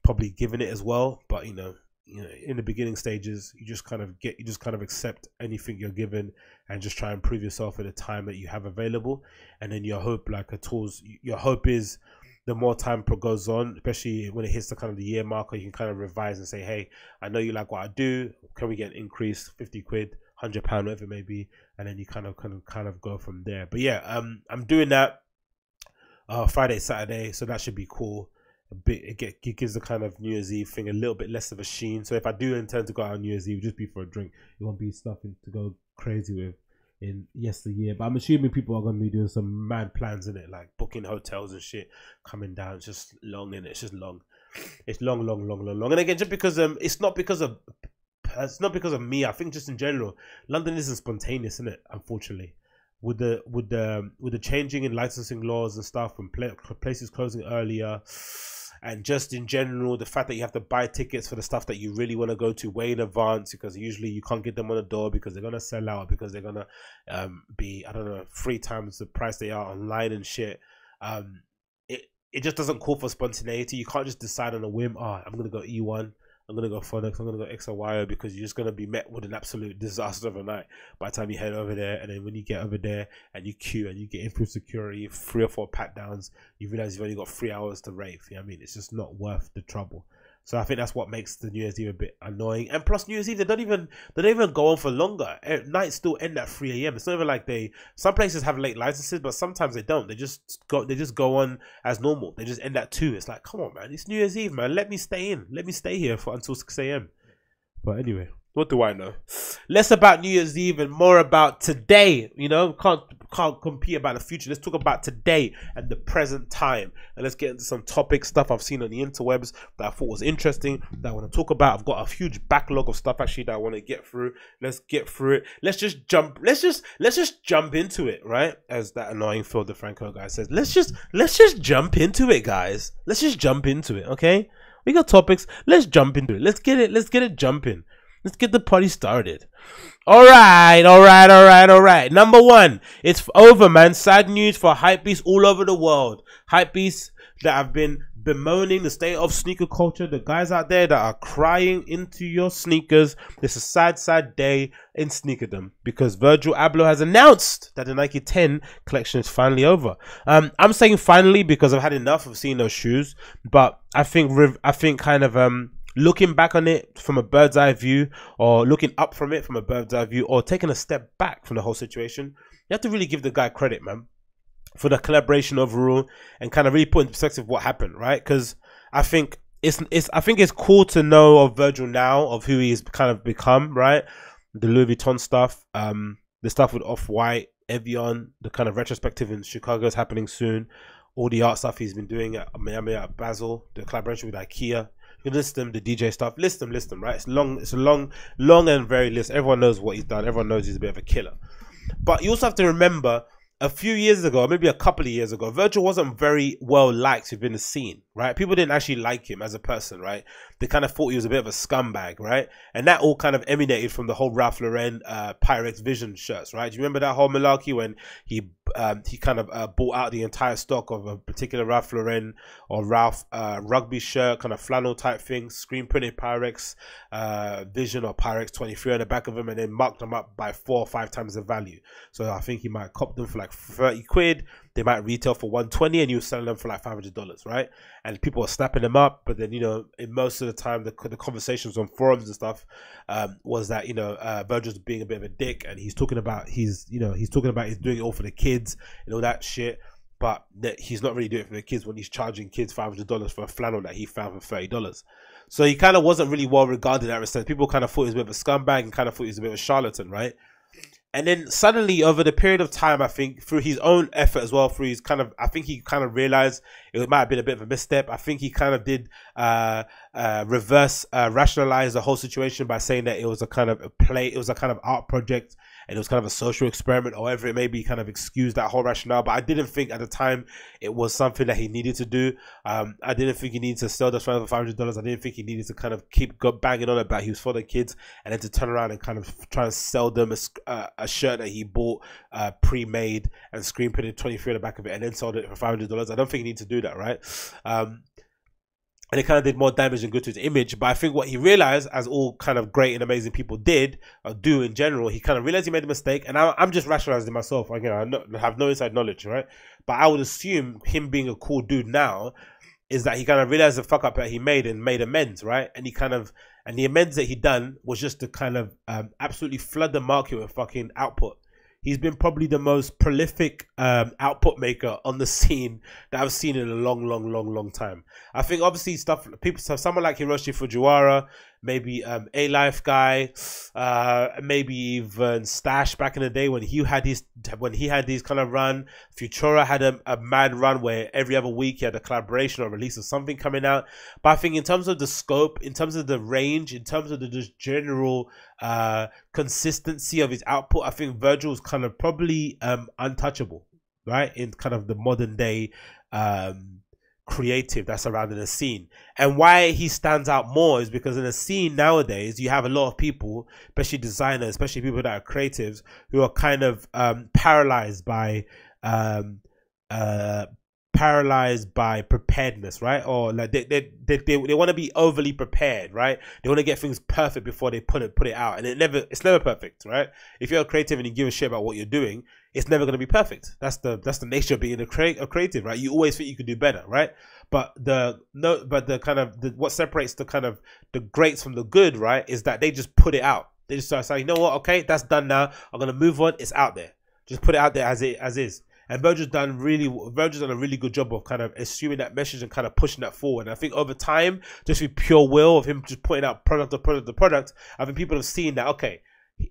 probably given it as well. But you know, you know, in the beginning stages, you just kind of get, you just kind of accept anything you're given and just try and prove yourself at the time that you have available. And then your hope, like a tool's, your hope is the more time goes on, especially when it hits the kind of the year marker, you can kind of revise and say, hey, I know you like what I do. Can we get an increase, fifty quid, one hundred pound, whatever it may be. And then you kind of, kind of, kind of go from there. But yeah, um, I'm doing that uh, Friday, Saturday. So that should be cool. A bit, it, get, it gives the kind of New Year's Eve thing a little bit less of a sheen. So if I do intend to go out on New Year's Eve, just be for a drink. It won't be nothing to go crazy with in yesteryear. But I'm assuming people are going to be doing some mad plans in it, like booking hotels and shit, coming down. It's just long in it. It's just long. It's long, long, long, long, long. And again, just because um, it's not because of it's not because of me. I think just in general, London isn't spontaneous in it, unfortunately. With the with the with the changing in licensing laws and stuff, and places closing earlier. And just in general, the fact that you have to buy tickets for the stuff that you really want to go to way in advance, because usually you can't get them on the door because they're going to sell out, because they're going to um, be, I don't know, three times the price they are online and shit. Um, it, it just doesn't call for spontaneity. You can't just decide on a whim, oh, I'm going to go E one, I'm going to go Phoenix, I'm going to go X or Y, because you're just going to be met with an absolute disaster of a night by the time you head over there. And then when you get over there and you queue and you get in through security, three or four pat downs, you realize you've only got three hours to rave. You know what I mean? It's just not worth the trouble. So I think that's what makes the New Year's Eve a bit annoying. And plus, New Year's Eve, they don't even they don't even go on for longer. Nights still end at three A M It's not even like they. Some places have late licenses, but sometimes they don't. They just go. They just go on as normal. They just end at two. It's like, come on, man. It's New Year's Eve, man. Let me stay in. Let me stay here for until six A M But anyway, what do I know? Less about New Year's Eve and more about today. You know, can't can't compete about the future. Let's talk about today and the present time. And let's get into some topic stuff I've seen on the interwebs that I thought was interesting, that I want to talk about. I've got a huge backlog of stuff actually that I want to get through. Let's get through it. Let's just jump. Let's just let's just jump into it, right? As that annoying Phil DeFranco guy says, let's just let's just jump into it, guys. Let's just jump into it, okay? We got topics. Let's jump into it. Let's get it. Let's get it jumping. Let's get the party started. All right, all right, all right, all right. Number one, it's over, man. Sad news for hypebeasts all over the world. Hypebeasts that have been bemoaning the state of sneaker culture. The guys out there that are crying into your sneakers. This is a sad, sad day in sneakerdom because Virgil Abloh has announced that the Nike ten collection is finally over. Um, I'm saying finally because I've had enough of seeing those shoes, but I think I think kind of um. looking back on it from a bird's eye view, or looking up from it from a bird's eye view, or taking a step back from the whole situation, you have to really give the guy credit, man, for the collaboration overall and kind of really put in perspective what happened, right? Because I think it's, it's, I think it's cool to know of Virgil now, of who he's kind of become, right? The Louis Vuitton stuff, um, the stuff with Off-White, Evian, the kind of retrospective in Chicago is happening soon. All the art stuff he's been doing at Miami, at Basel, the collaboration with IKEA. List them, the D J stuff, list them, list them, right? It's long, it's a long, long and very list. Everyone knows what he's done. Everyone knows he's a bit of a killer. But you also have to remember, a few years ago, maybe a couple of years ago, Virgil wasn't very well liked within the scene, right? People didn't actually like him as a person, right? They kind of thought he was a bit of a scumbag, right? And that all kind of emanated from the whole Ralph Lauren uh, Pyrex Vision shirts, right? Do you remember that whole malarkey when he um, he kind of uh, bought out the entire stock of a particular Ralph Lauren or Ralph uh, rugby shirt, kind of flannel type thing, screen printed Pyrex uh, Vision or Pyrex twenty-three on the back of them, and then marked them up by four or five times the value. So I think he might cop them for like thirty quid, they might retail for one twenty, and you were selling them for like five hundred dollars, right? And people are snapping them up. But then, you know, in most of the time, the, the conversations on forums and stuff um was that, you know, uh Virgil's being a bit of a dick, and he's talking about he's you know he's talking about he's doing it all for the kids and all that shit, but that he's not really doing it for the kids when he's charging kids five hundred dollars for a flannel that he found for thirty dollars. So he kind of wasn't really well regarded in that respect. People kind of thought he was a bit of a scumbag and kind of thought he was a bit of a charlatan, right? And then suddenly, over the period of time, I think through his own effort as well, through his kind of, I think he kind of realized it might have been a bit of a misstep. I think he kind of did uh, uh, reverse uh, rationalize the whole situation by saying that it was a kind of a play, it was a kind of art project, and it was kind of a social experiment, or whatever it may be. Kind of excused that whole rationale. But I didn't think at the time it was something that he needed to do. Um, I didn't think he needed to sell the flannel for five hundred dollars. I didn't think he needed to kind of keep go banging on about he was for the kids, and then to turn around and kind of try and sell them a, uh, a shirt that he bought uh, pre-made and screen printed twenty-three on the back of it, and then sold it for five hundred dollars. I don't think he needs to do that, right? Um, And it kind of did more damage than good to his image. But I think what he realized, as all kind of great and amazing people did, or do in general, he kind of realized he made a mistake. And I, I'm just rationalizing myself. Again, I no, have no inside knowledge, right? But I would assume him being a cool dude now is that he kind of realized the fuck up that he made and made amends, right? And he kind of, and the amends that he done was just to kind of um, absolutely flood the market with fucking output. He's been probably the most prolific um, output maker on the scene that I've seen in a long, long, long, long time. I think obviously stuff people, so someone like Hiroshi Fujiwara, maybe um, A-Life guy, uh, maybe even Stash back in the day when he had his when he had these kind of run. Futura had a, a mad run where every other week he had a collaboration or release of something coming out. But I think in terms of the scope, in terms of the range, in terms of the just general uh consistency of his output, I think Virgil's kind of probably um untouchable, right, in kind of the modern day um creative that's surrounding the scene. And why he stands out more is because in the scene nowadays you have a lot of people, especially designers, especially people that are creatives, who are kind of um paralyzed by um uh paralyzed by preparedness, right? Or like they they they, they, they want to be overly prepared, right? They want to get things perfect before they put it put it out, and it never it's never perfect, right? If you're a creative and you give a shit about what you're doing, it's never going to be perfect. That's the that's the nature of being a, cre a creative, right? You always think you could do better, right? But the no, but the kind of the, what separates the kind of the greats from the good, right, is that they just put it out. They just start saying, you know what, okay, that's done now. I'm gonna move on. It's out there. Just put it out there as it as is. And Virgil's done really, Virgil's done a really good job of kind of assuming that message and kind of pushing that forward. And I think over time, just with pure will of him just putting out product to product to product, I think people have seen that, okay,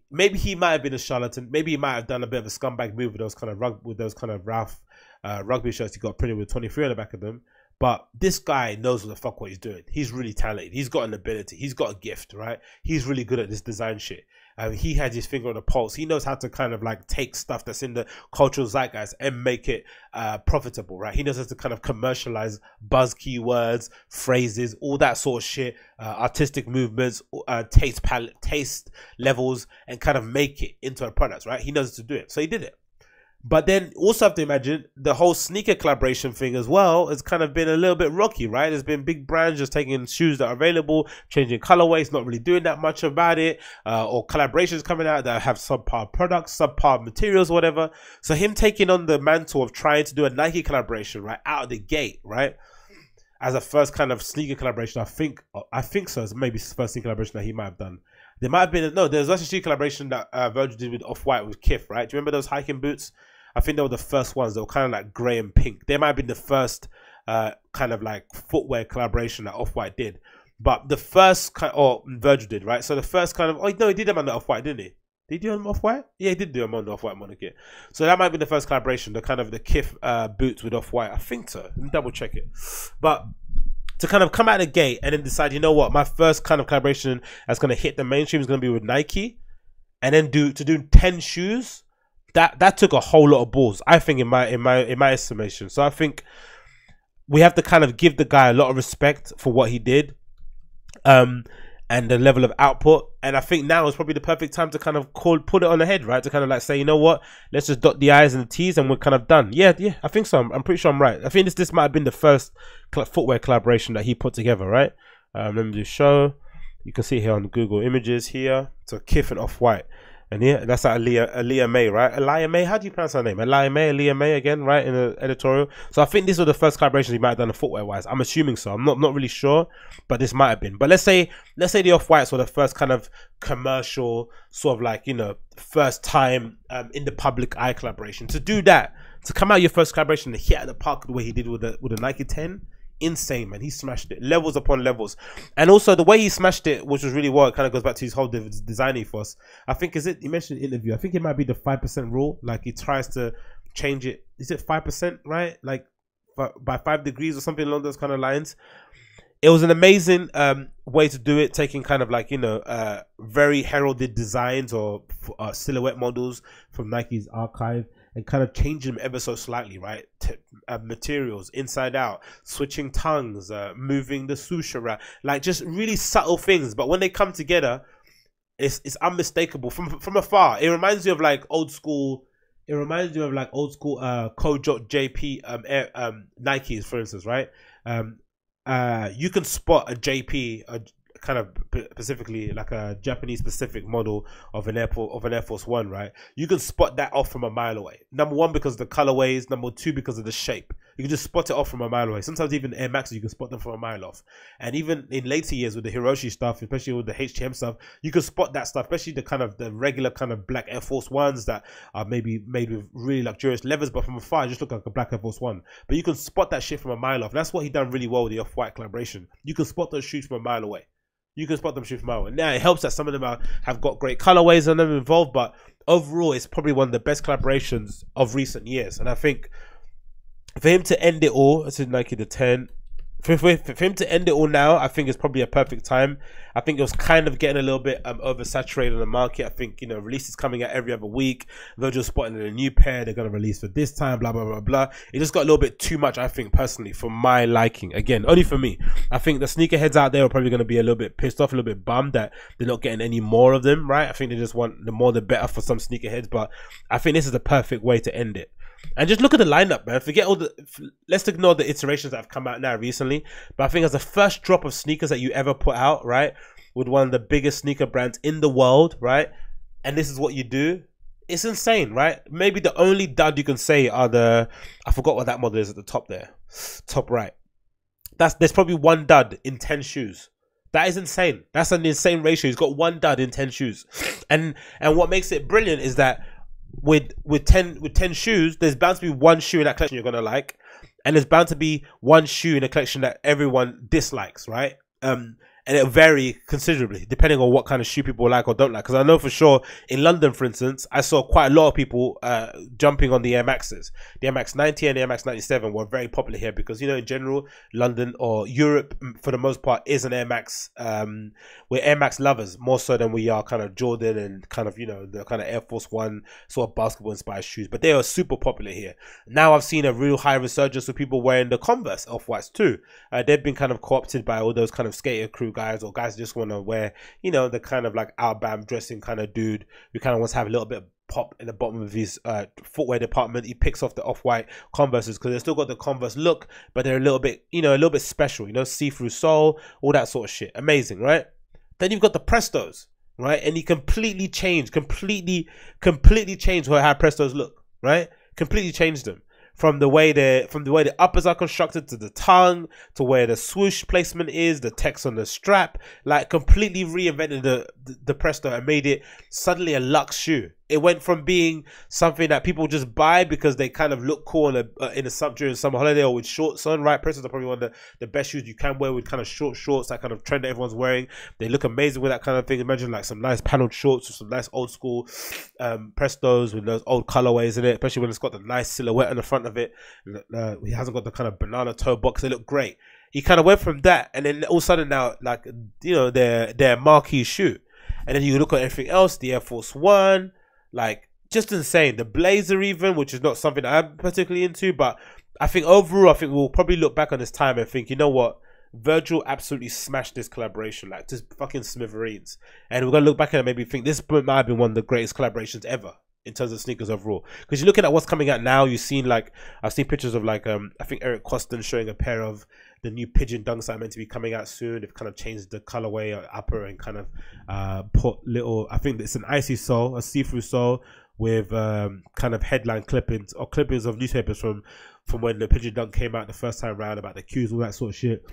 maybe he might have been a charlatan, maybe he might have done a bit of a scumbag move with those kind of rug, with those kind of Ralph uh, rugby shirts he got printed with twenty-three on the back of them. But this guy knows what the fuck what he's doing. He's really talented. He's got an ability. He's got a gift, right? He's really good at this design shit. Um, he had his finger on the pulse. He knows how to kind of like take stuff that's in the cultural zeitgeist and make it uh, profitable, right? He knows how to kind of commercialize buzz keywords, phrases, all that sort of shit, uh, artistic movements, uh, taste palette, taste levels, and kind of make it into a product, right? He knows how to do it. So he did it. But then also have to imagine the whole sneaker collaboration thing as well has kind of been a little bit rocky, right? There's been big brands just taking shoes that are available, changing colorways, not really doing that much about it, uh, or collaborations coming out that have subpar products, subpar materials, whatever. So him taking on the mantle of trying to do a Nike collaboration, right, out of the gate, right, as a first kind of sneaker collaboration, I think, I think so. It's maybe the first sneaker collaboration that he might have done. There might have been, no, there's actually a collaboration that uh, Virgil did with Off-White with Kif, right? Do you remember those hiking boots? I think they were the first ones. They were kind of like grey and pink. They might have been the first uh, kind of like footwear collaboration that Off-White did. But the first kind of, or Virgil did, right? So the first kind of, oh, no, he did them on the Off-White, didn't he? Did he do them Off-White? Yeah, he did do them on the Off-White monokit. So that might be the first collaboration, the kind of the Kif uh, boots with Off-White. I think so. Let me double check it. But to kind of come out of the gate and then decide, you know what, my first kind of collaboration that's going to hit the mainstream is going to be with Nike. And then do to do ten shoes. That that took a whole lot of balls, I think, in my in my in my estimation. So I think we have to kind of give the guy a lot of respect for what he did, um, and the level of output. And I think now is probably the perfect time to kind of call put it on the head, right? To kind of like say, you know what, let's just dot the I's and the T's, and we're kind of done. Yeah, yeah, I think so. I'm, I'm pretty sure I'm right. I think this this might have been the first footwear collaboration that he put together, right? Um, let me just show. You can see here on Google Images here. So Kif and Off-White. And yeah, that's like Aaliyah, Aaliyah May, right? Aaliyah May, how do you pronounce her name? Aaliyah May, Aaliyah May again, right? In the editorial. So I think these were the first collaborations he might have done footwear-wise. I'm assuming so. I'm not, not really sure, but this might have been. But let's say let's say the Off-Whites were the first kind of commercial, sort of like, you know, first time um, in the public eye collaboration. To do that, to come out your first collaboration, to hit at the park the way he did with the, with the Nike ten, insane, man. He smashed it levels upon levels. And also the way he smashed it, which was really well, it kind of goes back to his whole de design ethos. I think, is it, he mentioned in the interview, I think it might be the five percent rule. Like he tries to change it. Is it five percent, right? Like by five degrees or something along those kind of lines. It was an amazing um, way to do it, taking kind of like, you know, uh, very heralded designs or uh, silhouette models from Nike's archive and kind of changing them ever so slightly, right? T uh, materials, inside out, switching tongues, uh, moving the sushi around, like just really subtle things. But when they come together, it's it's unmistakable from from afar. It reminds you of like old school. It reminds you of like old school uh, Code dot J P um, um, Nikes, for instance, right? Um, uh, you can spot a J P, a kind of specifically like a Japanese specific model of an airport of an Air Force One, right? You can spot that off from a mile away. Number one, because of the colorways. Number two, because of the shape. You can just spot it off from a mile away. Sometimes even Air Maxes, you can spot them from a mile off. And even in later years with the Hiroshi stuff, especially with the H T M stuff, you can spot that stuff, especially the kind of the regular kind of black Air Force Ones that are maybe made with really luxurious levers, but from afar, just look like a black Air Force One. But you can spot that shit from a mile off. And that's what he done really well with the Off-White collaboration. You can spot those shoes from a mile away. You can spot them shoot from out. Now it helps that some of them are, have got great colorways on them involved, but overall, it's probably one of the best collaborations of recent years. And I think for him to end it all, it's in Nike the ten. For, for, for him to end it all now, I think it's probably a perfect time. I think it was kind of getting a little bit um, oversaturated on the market. I think, you know, releases coming out every other week. They're just spotting a new pair they're going to release for this time, blah, blah, blah, blah. It just got a little bit too much, I think, personally, for my liking. Again, only for me. I think the sneakerheads out there are probably going to be a little bit pissed off, a little bit bummed that they're not getting any more of them, right? I think they just want the more the better for some sneakerheads, but I think this is the perfect way to end it. And just look at the lineup, man. Forget all the... Let's ignore the iterations that have come out now recently. But I think as the first drop of sneakers that you ever put out, right? With one of the biggest sneaker brands in the world, right? And this is what you do. It's insane, right? Maybe the only dud you can say are the... I forgot what that model is at the top there. Top right. That's There's probably one dud in ten shoes. That is insane. That's an insane ratio. He's got one dud in ten shoes. And and what makes it brilliant is that with with ten with ten shoes, there's bound to be one shoe in that collection you're gonna like, and there's bound to be one shoe in a collection that everyone dislikes, right? Um, and it'll vary considerably depending on what kind of shoe people like or don't like. Because I know for sure in London, for instance, I saw quite a lot of people uh, jumping on the Air Maxes. The Air Max ninety and the Air Max ninety-seven were very popular here because, you know, in general, London or Europe, for the most part, is an Air Max. Um, we're Air Max lovers more so than we are kind of Jordan and kind of, you know, the kind of Air Force One sort of basketball-inspired shoes. But they are super popular here. Now I've seen a real high resurgence of people wearing the Converse Off-Whites too. Uh, they've been kind of co-opted by all those kind of skater crew guys or guys just want to wear, you know, the kind of like Alabama dressing kind of dude who kind of wants to have a little bit of pop in the bottom of his uh, footwear department. He picks off the Off-White Converses because they've still got the Converse look, but they're a little bit, you know, a little bit special, you know, see-through sole, all that sort of shit. Amazing, right? Then you've got the Prestos, right? And he completely changed, completely, completely changed how Prestos look, right? Completely changed them. From the way the from the way the uppers are constructed to the tongue to where the swoosh placement is, the text on the strap, like completely reinvented the the, the Presto and made it suddenly a luxe shoe. It went from being something that people just buy because they kind of look cool in a, uh, in a summer, during summer holiday or with shorts on, right? Prestos are probably one of the, the best shoes you can wear with kind of short shorts, that kind of trend that everyone's wearing. They look amazing with that kind of thing. Imagine like some nice paneled shorts with some nice old school um, Prestos with those old colorways in it, especially when it's got the nice silhouette on the front of it. Uh, it hasn't got the kind of banana toe box. They look great. He kind of went from that and then all of a sudden now, like, you know, they're, they're a marquee shoe. And then you look at everything else, the Air Force One, like, just insane. The Blazer even, which is not something I'm particularly into, but I think overall, I think we'll probably look back on this time and think, you know what? Virgil absolutely smashed this collaboration, like, just fucking smithereens. And we're going to look back at it and maybe think this might have been one of the greatest collaborations ever in terms of sneakers overall. Because you're looking at what's coming out now, you've seen, like, I've seen pictures of, like, um, I think Eric Costin showing a pair of the new pigeon dunks that are meant to be coming out soon. They've kind of changed the colorway or upper and kind of uh, put little, I think it's an icy sole, a see-through sole with um, kind of headline clippings or clippings of newspapers from, from when the pigeon dunk came out the first time around about the cues, all that sort of shit.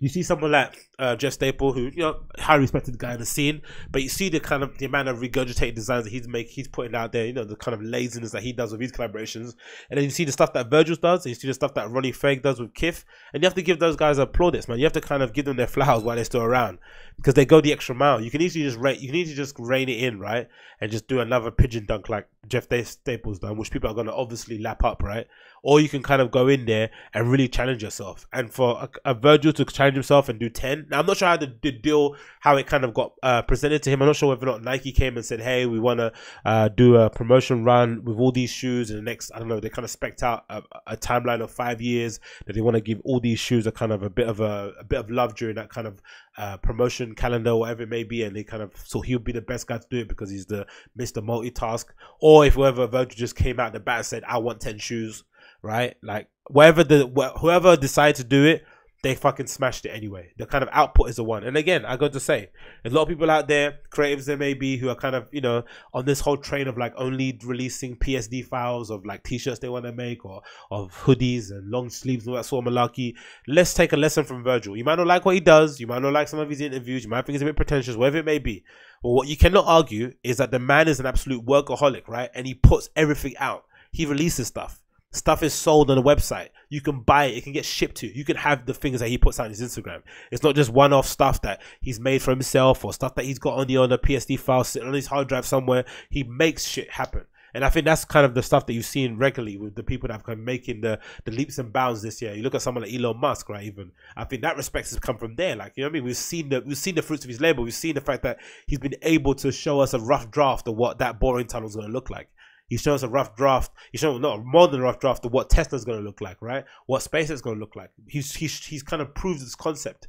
You see someone like uh, Jeff Staple, who, you know, highly respected guy in the scene, but you see the kind of the amount of regurgitated designs that he's making, he's putting out there, you know, the kind of laziness that he does with his collaborations. And then you see the stuff that Virgil does, and you see the stuff that Ronnie Feg does with Kif, and you have to give those guys applaudits, man. You have to kind of give them their flowers while they're still around because they go the extra mile. You can easily just rate, you can easily just rein it in, right, and just do another pigeon dunk like Jeff Staples done, which people are going to obviously lap up, right? Or you can kind of go in there and really challenge yourself. And for a, a Virgil to challenge himself and do ten, now I'm not sure how the, the deal, how it kind of got uh, presented to him. I'm not sure whether or not Nike came and said, hey, we want to uh, do a promotion run with all these shoes in the next, I don't know, they kind of specced out a, a timeline of five years that they want to give all these shoes a kind of a bit of a, a bit of love during that kind of uh, promotion calendar, whatever it may be. And they kind of, so he'll be the best guy to do it because he's the Mister Multitask. Or Or if whoever Virgil just came out the bat and said, I want ten shoes, right? Like, whatever the wh whoever decided to do it, they fucking smashed it anyway. The kind of output is the one. And again, I got to say, a lot of people out there, creatives there may be, who are kind of, you know, on this whole train of like only releasing P S D files of like t-shirts they want to make, or of hoodies and long sleeves and all that sort of malarkey. Let's take a lesson from Virgil. You might not like what he does. You might not like some of his interviews. You might think it's a bit pretentious, whatever it may be. But what you cannot argue is that the man is an absolute workaholic, right? And he puts everything out. He releases stuff. Stuff is sold on a website. You can buy it. It can get shipped to you. You can have the things that he puts out on his Instagram. It's not just one-off stuff that he's made for himself, or stuff that he's got on the on a P S D file sitting on his hard drive somewhere. He makes shit happen. And I think that's kind of the stuff that you've seen regularly with the people that have been making the, the leaps and bounds this year. You look at someone like Elon Musk, right? Even I think that respect has come from there. Like, you know what I mean? We've seen the we've seen the fruits of his labor. We've seen the fact that he's been able to show us a rough draft of what that boring tunnel is going to look like. He's shown us a rough draft. He's shown not more than a rough draft of what Tesla's going to look like, right? What SpaceX is going to look like. He's he's he's kind of proved this concept.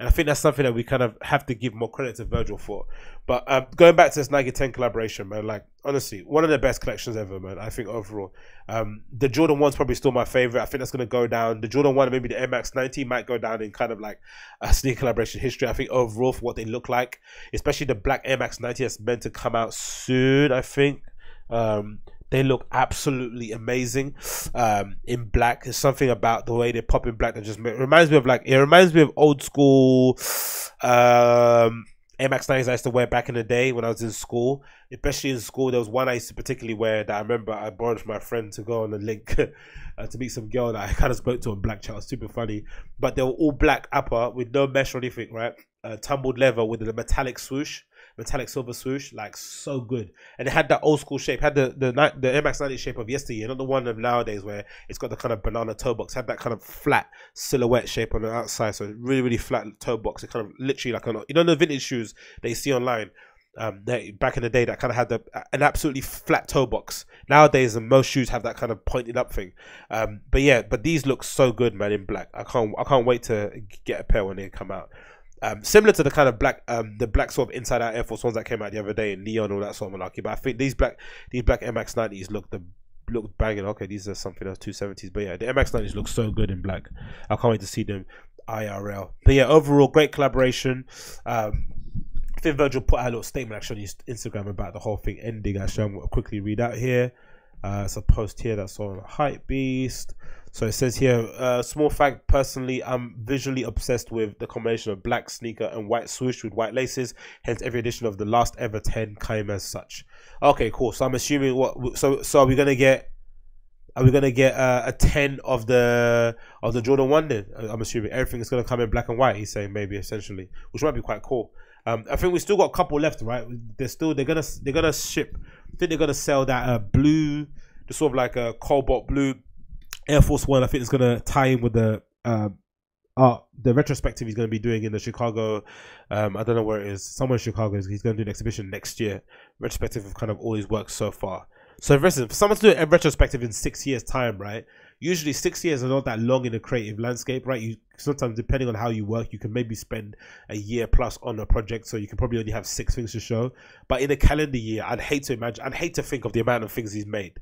And I think that's something that we kind of have to give more credit to Virgil for. But uh, going back to this Nike ten collaboration, man, like, honestly, one of the best collections ever, man, I think overall. Um, the Jordan one's probably still my favorite. I think that's going to go down. The Jordan one, maybe the Air Max ninety might go down in kind of like a sneaker collaboration history, I think, overall, for what they look like. Especially the black Air Max ninety that's meant to come out soon, I think. Um, they look absolutely amazing um, in black. There's something about the way they pop in black that just reminds me of like it reminds me of old school um, Air Max nineties I used to wear back in the day when I was in school. Especially in school, there was one I used to particularly wear that I remember I borrowed from my friend to go on a link uh, to meet some girl that I kind of spoke to on black chat. It was super funny, but they were all black upper with no mesh or anything, right? Uh, tumbled leather with a metallic swoosh. Metallic silver swoosh, like, so good. And it had that old school shape, had the the, the Air Max ninety shape of yesteryear, not the one of nowadays where it's got the kind of banana toe box. It had that kind of flat silhouette shape on the outside, so really really flat toe box. It kind of literally like an, you know, the vintage shoes that you see online um that, back in the day, that kind of had the an absolutely flat toe box. Nowadays most shoes have that kind of pointed up thing, um but yeah, but these look so good, man, in black. I can't I can't wait to get a pair when they come out. Um, similar to the kind of black, um, the black sort of inside out Air Force ones that came out the other day in neon, all that sort of malarkey. But I think these black, these black M X nineties look the look banging. Okay, these are something else, two seventies. But yeah, the M X nineties look so good in black. I can't wait to see them I R L. But yeah, overall great collaboration. Um, I think Virgil put out a little statement actually on his Instagram about the whole thing ending. Actually, I'm gonna quickly read out here. Uh, it's a post here that's on Hypebeast. So it says here, uh, small fact, personally, I'm visually obsessed with the combination of black sneaker and white swoosh with white laces. Hence, every edition of the last ever ten came as such. Okay, cool. So I'm assuming what? So so are we gonna get? Are we gonna get uh, a ten of the of the Jordan one? Then I'm assuming everything is gonna come in black and white. He's saying maybe essentially, which might be quite cool. Um, I think we still got a couple left, right? They're still they're gonna they're gonna ship. I think they're gonna sell that uh, blue, the sort of like a cobalt blue Air Force One. I think it's gonna tie in with the uh, uh the retrospective he's gonna be doing in the Chicago. Um, I don't know where it is. Somewhere in Chicago. He's gonna do an exhibition next year. Retrospective of kind of all his work so far. So for instance, for someone to do a retrospective in six years' time, right? Usually six years are not that long in the creative landscape, right? You sometimes, depending on how you work, you can maybe spend a year plus on a project, so you can probably only have six things to show. But in a calendar year, I'd hate to imagine. I'd hate to think of the amount of things he's made.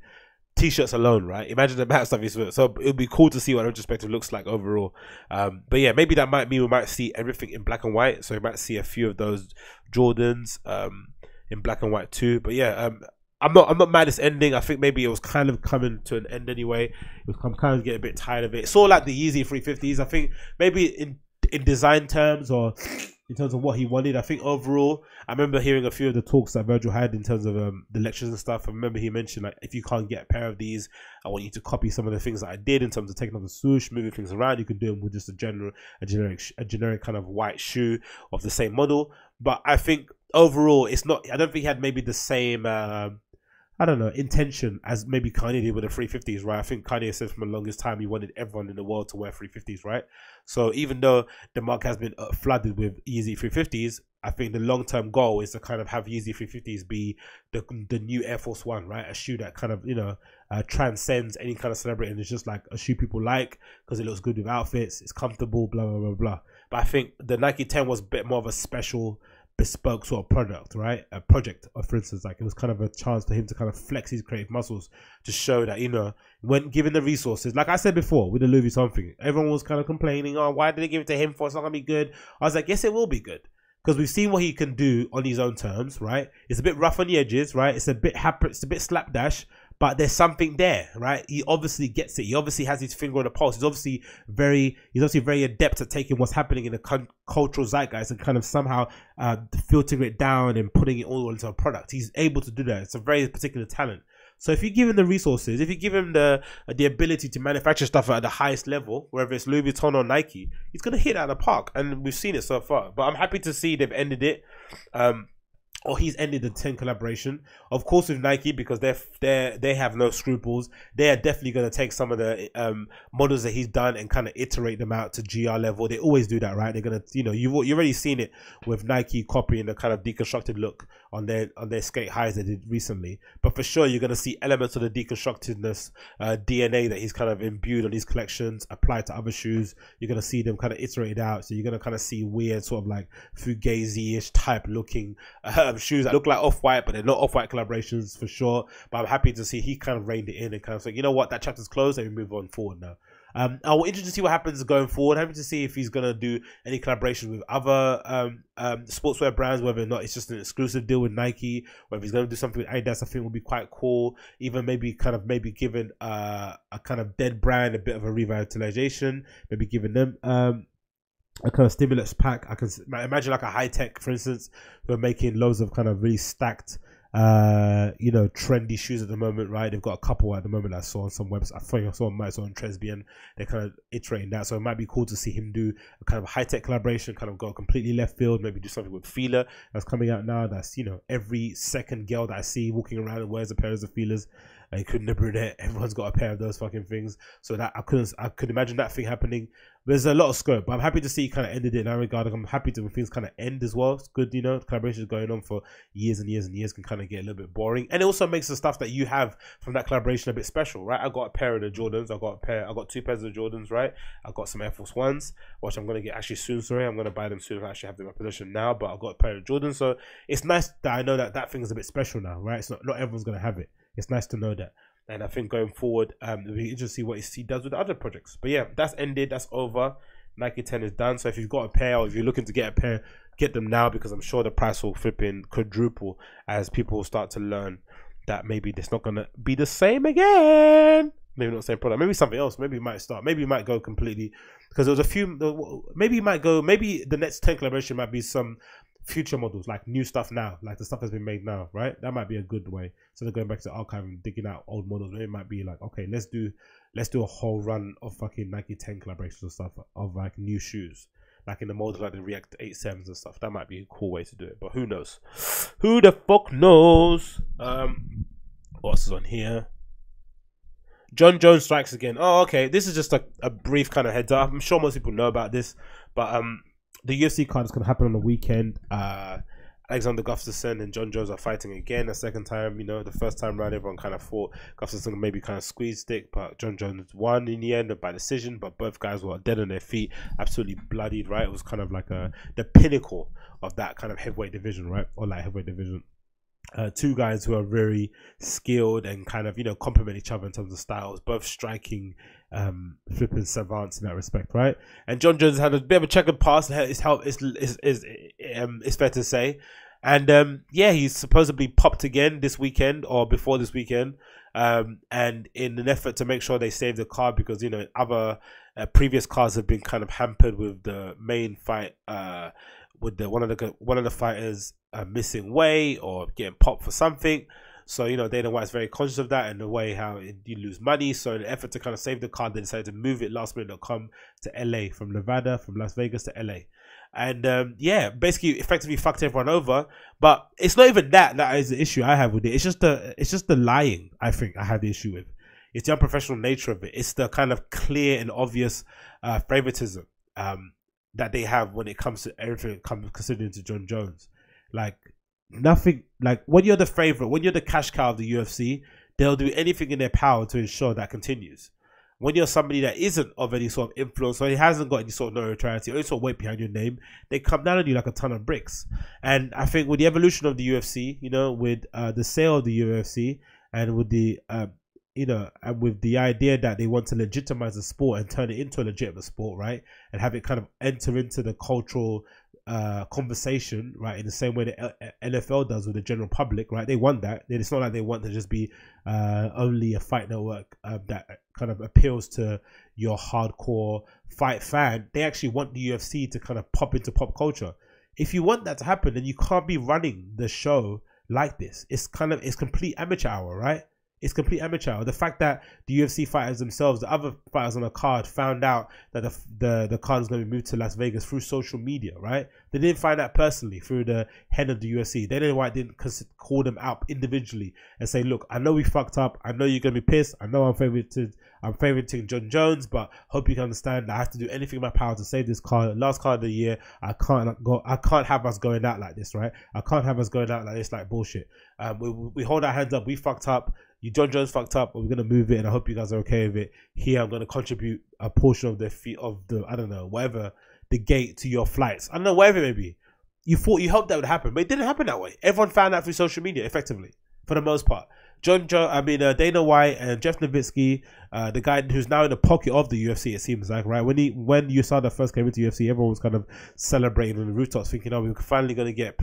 T-shirts alone, right? Imagine the amount of stuff he's doing. So it'll be cool to see what retrospective looks like overall. Um, but yeah, maybe that might mean we might see everything in black and white. So we might see a few of those Jordans um, in black and white too. But yeah, um, I'm not. I'm not mad. It's ending. I think maybe it was kind of coming to an end anyway. It was, I'm kind of getting a bit tired of it. It's sort of like the Yeezy three fifties. I think maybe in in design terms or in terms of what he wanted, I think overall, I remember hearing a few of the talks that Virgil had in terms of um, the lectures and stuff. I remember he mentioned, like, if you can't get a pair of these, I want you to copy some of the things that I did in terms of taking off the swoosh, moving things around. You can do them with just a general, a generic, a generic kind of white shoe of the same model. But I think overall, it's not. I don't think he had maybe the same. Uh, I don't know, intention as maybe Kanye did with the three fifties, right? I think Kanye said for the longest time he wanted everyone in the world to wear three fifties, right? So even though the market has been flooded with Yeezy three fifties, I think the long-term goal is to kind of have Yeezy three fifties be the the new Air Force One, right? A shoe that kind of, you know, uh, transcends any kind of celebrity. And it's just like a shoe people like because it looks good with outfits, it's comfortable, blah, blah, blah, blah. But I think the Nike ten was a bit more of a special bespoke sort of product, right? A project, or for instance, like it was kind of a chance for him to kind of flex his creative muscles to show that, you know, when given the resources, like I said before with the Louis Vuitton thing, everyone was kind of complaining, oh, why did they give it to him for? It's not gonna be good. I was like, yes, it will be good, because we've seen what he can do on his own terms, right? It's a bit rough on the edges, right? It's a bit hap- it's a bit slapdash, but there's something there, right? He obviously gets it. He obviously has his finger on the pulse. He's obviously very, he's obviously very adept at taking what's happening in the con- cultural zeitgeist and kind of somehow uh, filtering it down and putting it all into a product. He's able to do that. It's a very particular talent. So if you give him the resources, if you give him the the ability to manufacture stuff at the highest level, whether it's Louis Vuitton or Nike, he's gonna hit it out of the park, and we've seen it so far. But I'm happy to see they've ended it. Um, Or he's ended the ten collaboration, of course, with Nike, because they they they have no scruples. They are definitely going to take some of the um, models that he's done and kind of iterate them out to G R level. They always do that, right? They're gonna, you know, you've you've already seen it with Nike copying the kind of deconstructed look on their on their skate highs they did recently. But for sure, you're gonna see elements of the deconstructedness uh, D N A that he's kind of imbued on these collections applied to other shoes. You're gonna see them kind of iterated out. So you're gonna kind of see weird sort of like fugazi-ish type looking. Uh, shoes that look like Off-White, but they're not Off-White collaborations for sure. But I'm happy to see he kind of reined it in and kind of said, you know what, that chapter's closed, and we move on forward now. Um, I'm interested to see what happens going forward. I'm happy to see if he's going to do any collaborations with other um, um, sportswear brands, whether or not it's just an exclusive deal with Nike, or if he's going to do something with Adidas. I think would be quite cool. Even maybe kind of maybe giving uh, a kind of dead brand a bit of a revitalization, maybe giving them um, a kind of stimulus pack. I can imagine like a high tech, for instance, who are making loads of kind of really stacked, uh, you know, trendy shoes at the moment, right? They've got a couple at the moment that I saw on some websites. I think I saw on Mites on Tresbian. They're kind of iterating that. So it might be cool to see him do a kind of high tech collaboration, kind of go completely left field, maybe do something with Fila that's coming out now. That's, you know, every second girl that I see walking around and wears a pair of Filas. I couldn't have brunette. Everyone's got a pair of those fucking things. So that I couldn't, I could imagine that thing happening. There's a lot of scope, but I'm happy to see he kind of ended it in that regard. I'm happy to when things kind of end as well. It's good, you know, collaborations going on for years and years and years can kind of get a little bit boring. And it also makes the stuff that you have from that collaboration a bit special, right? I got a pair of the Jordans. I got a pair, I got two pairs of the Jordans, right? I got some Air Force Ones, which I'm going to get actually soon. Sorry, I'm going to buy them soon. I actually have them in my possession now, but I've got a pair of Jordans. So it's nice that I know that that thing is a bit special now, right? It's not, not everyone's going to have it. It's nice to know that. And I think going forward, um, it'll be interesting to see what he does with the other projects. But yeah, that's ended. That's over. Nike ten is done. So if you've got a pair, or if you're looking to get a pair, get them now, because I'm sure the price will flipping quadruple as people start to learn that maybe it's not going to be the same again. Maybe not the same product. Maybe something else. Maybe it might start. Maybe it might go completely. Because there was a few. Maybe it might go. Maybe the next ten collaboration might be some future models, like new stuff now, like the stuff that's been made now, right? That might be a good way. So they're going back to the archive and digging out old models. It might be like, okay, let's do let's do a whole run of fucking Nike ten collaborations and stuff of like new shoes, like in the mold of like the React eighty-sevens and stuff. That might be a cool way to do it, but who knows? Who the fuck knows? Um, what else is on here? Jon Jones strikes again. Oh, okay. This is just a, a brief kind of heads up. I'm sure most people know about this, but um. The U F C card is going to happen on the weekend. Uh, Alexander Gustafsson and Jon Jones are fighting again a second time. You know, the first time round, everyone kind of thought Gustafsson maybe kind of squeezed it, but Jon Jones won in the end by decision. But both guys were dead on their feet, absolutely bloodied, right? It was kind of like a the pinnacle of that kind of heavyweight division, right? Or like heavyweight division. Uh, two guys who are very skilled and kind of, you know, complement each other in terms of styles, both striking um, flipping savants in that respect, right? And Jon Jones had a bit of a checkered past, it's, help, it's, it's, it's, um, it's fair to say. And um, yeah, he's supposedly popped again this weekend or before this weekend. Um, and in an effort to make sure they save the card, because, you know, other uh, previous cards have been kind of hampered with the main fight, uh, with the one of the one of the fighters uh, missing weight or getting popped for something. So, you know, Dana White's very conscious of that and the way how it, you lose money. So in an effort to kind of save the card, they decided to move it last minute to come to L A from Nevada, from Las Vegas to L A. And um, yeah, basically effectively fucked everyone over. But it's not even that that is the issue I have with it. It's just the it's just the lying, I think, I have the issue with. It's the unprofessional nature of it. It's the kind of clear and obvious uh, favoritism um, that they have when it comes to everything comes considering to Jon Jones. Like, nothing, like when you're the favorite, when you're the cash cow of the U F C, they'll do anything in their power to ensure that continues. when you're somebody that isn't of any sort of influence or he hasn't got any sort of notoriety or any sort of weight behind your name, they come down on you like a ton of bricks. And I think with the evolution of the U F C, you know, with uh, the sale of the U F C and with the uh, you know, and with the idea that they want to legitimize the sport and turn it into a legitimate sport, right, and have it kind of enter into the cultural uh, conversation, right, in the same way the N F L does with the general public, right? They want that. It's not like they want to just be uh, only a fight network uh, that kind of appeals to your hardcore fight fan. They actually want the U F C to kind of pop into pop culture. If you want that to happen, then you can't be running the show like this. It's kind of, it's complete amateur hour, right? It's complete amateur. The fact that the U F C fighters themselves, the other fighters on the card, found out that the the, the card is going to be moved to Las Vegas through social media, right? They didn't find out personally through the head of the U F C. They didn't, why didn't call them out individually and say, look, I know we fucked up. I know you're going to be pissed. I know I'm favoriting, I'm favoriting Jon Jones, but hope you can understand that I have to do anything in my power to save this card. Last card of the year, I can't go. I can't have us going out like this, right? I can't have us going out like this, like bullshit. Um, we, we hold our hands up. We fucked up. You, Jon Jones fucked up, but we're gonna move it, and I hope you guys are okay with it. Here, I'm gonna contribute a portion of the fee of the, I don't know, whatever, the gate to your flights. I don't know, whatever it may be. You thought, you hoped that would happen, but it didn't happen that way. Everyone found out through social media, effectively, for the most part. Jon Jones, I mean uh, Dana White and Jeff Novitzky, uh, the guy who's now in the pocket of the U F C, it seems like, right? When he, when U S A D A first came into U F C, everyone was kind of celebrating on the rooftops, thinking, "Oh, we're finally gonna get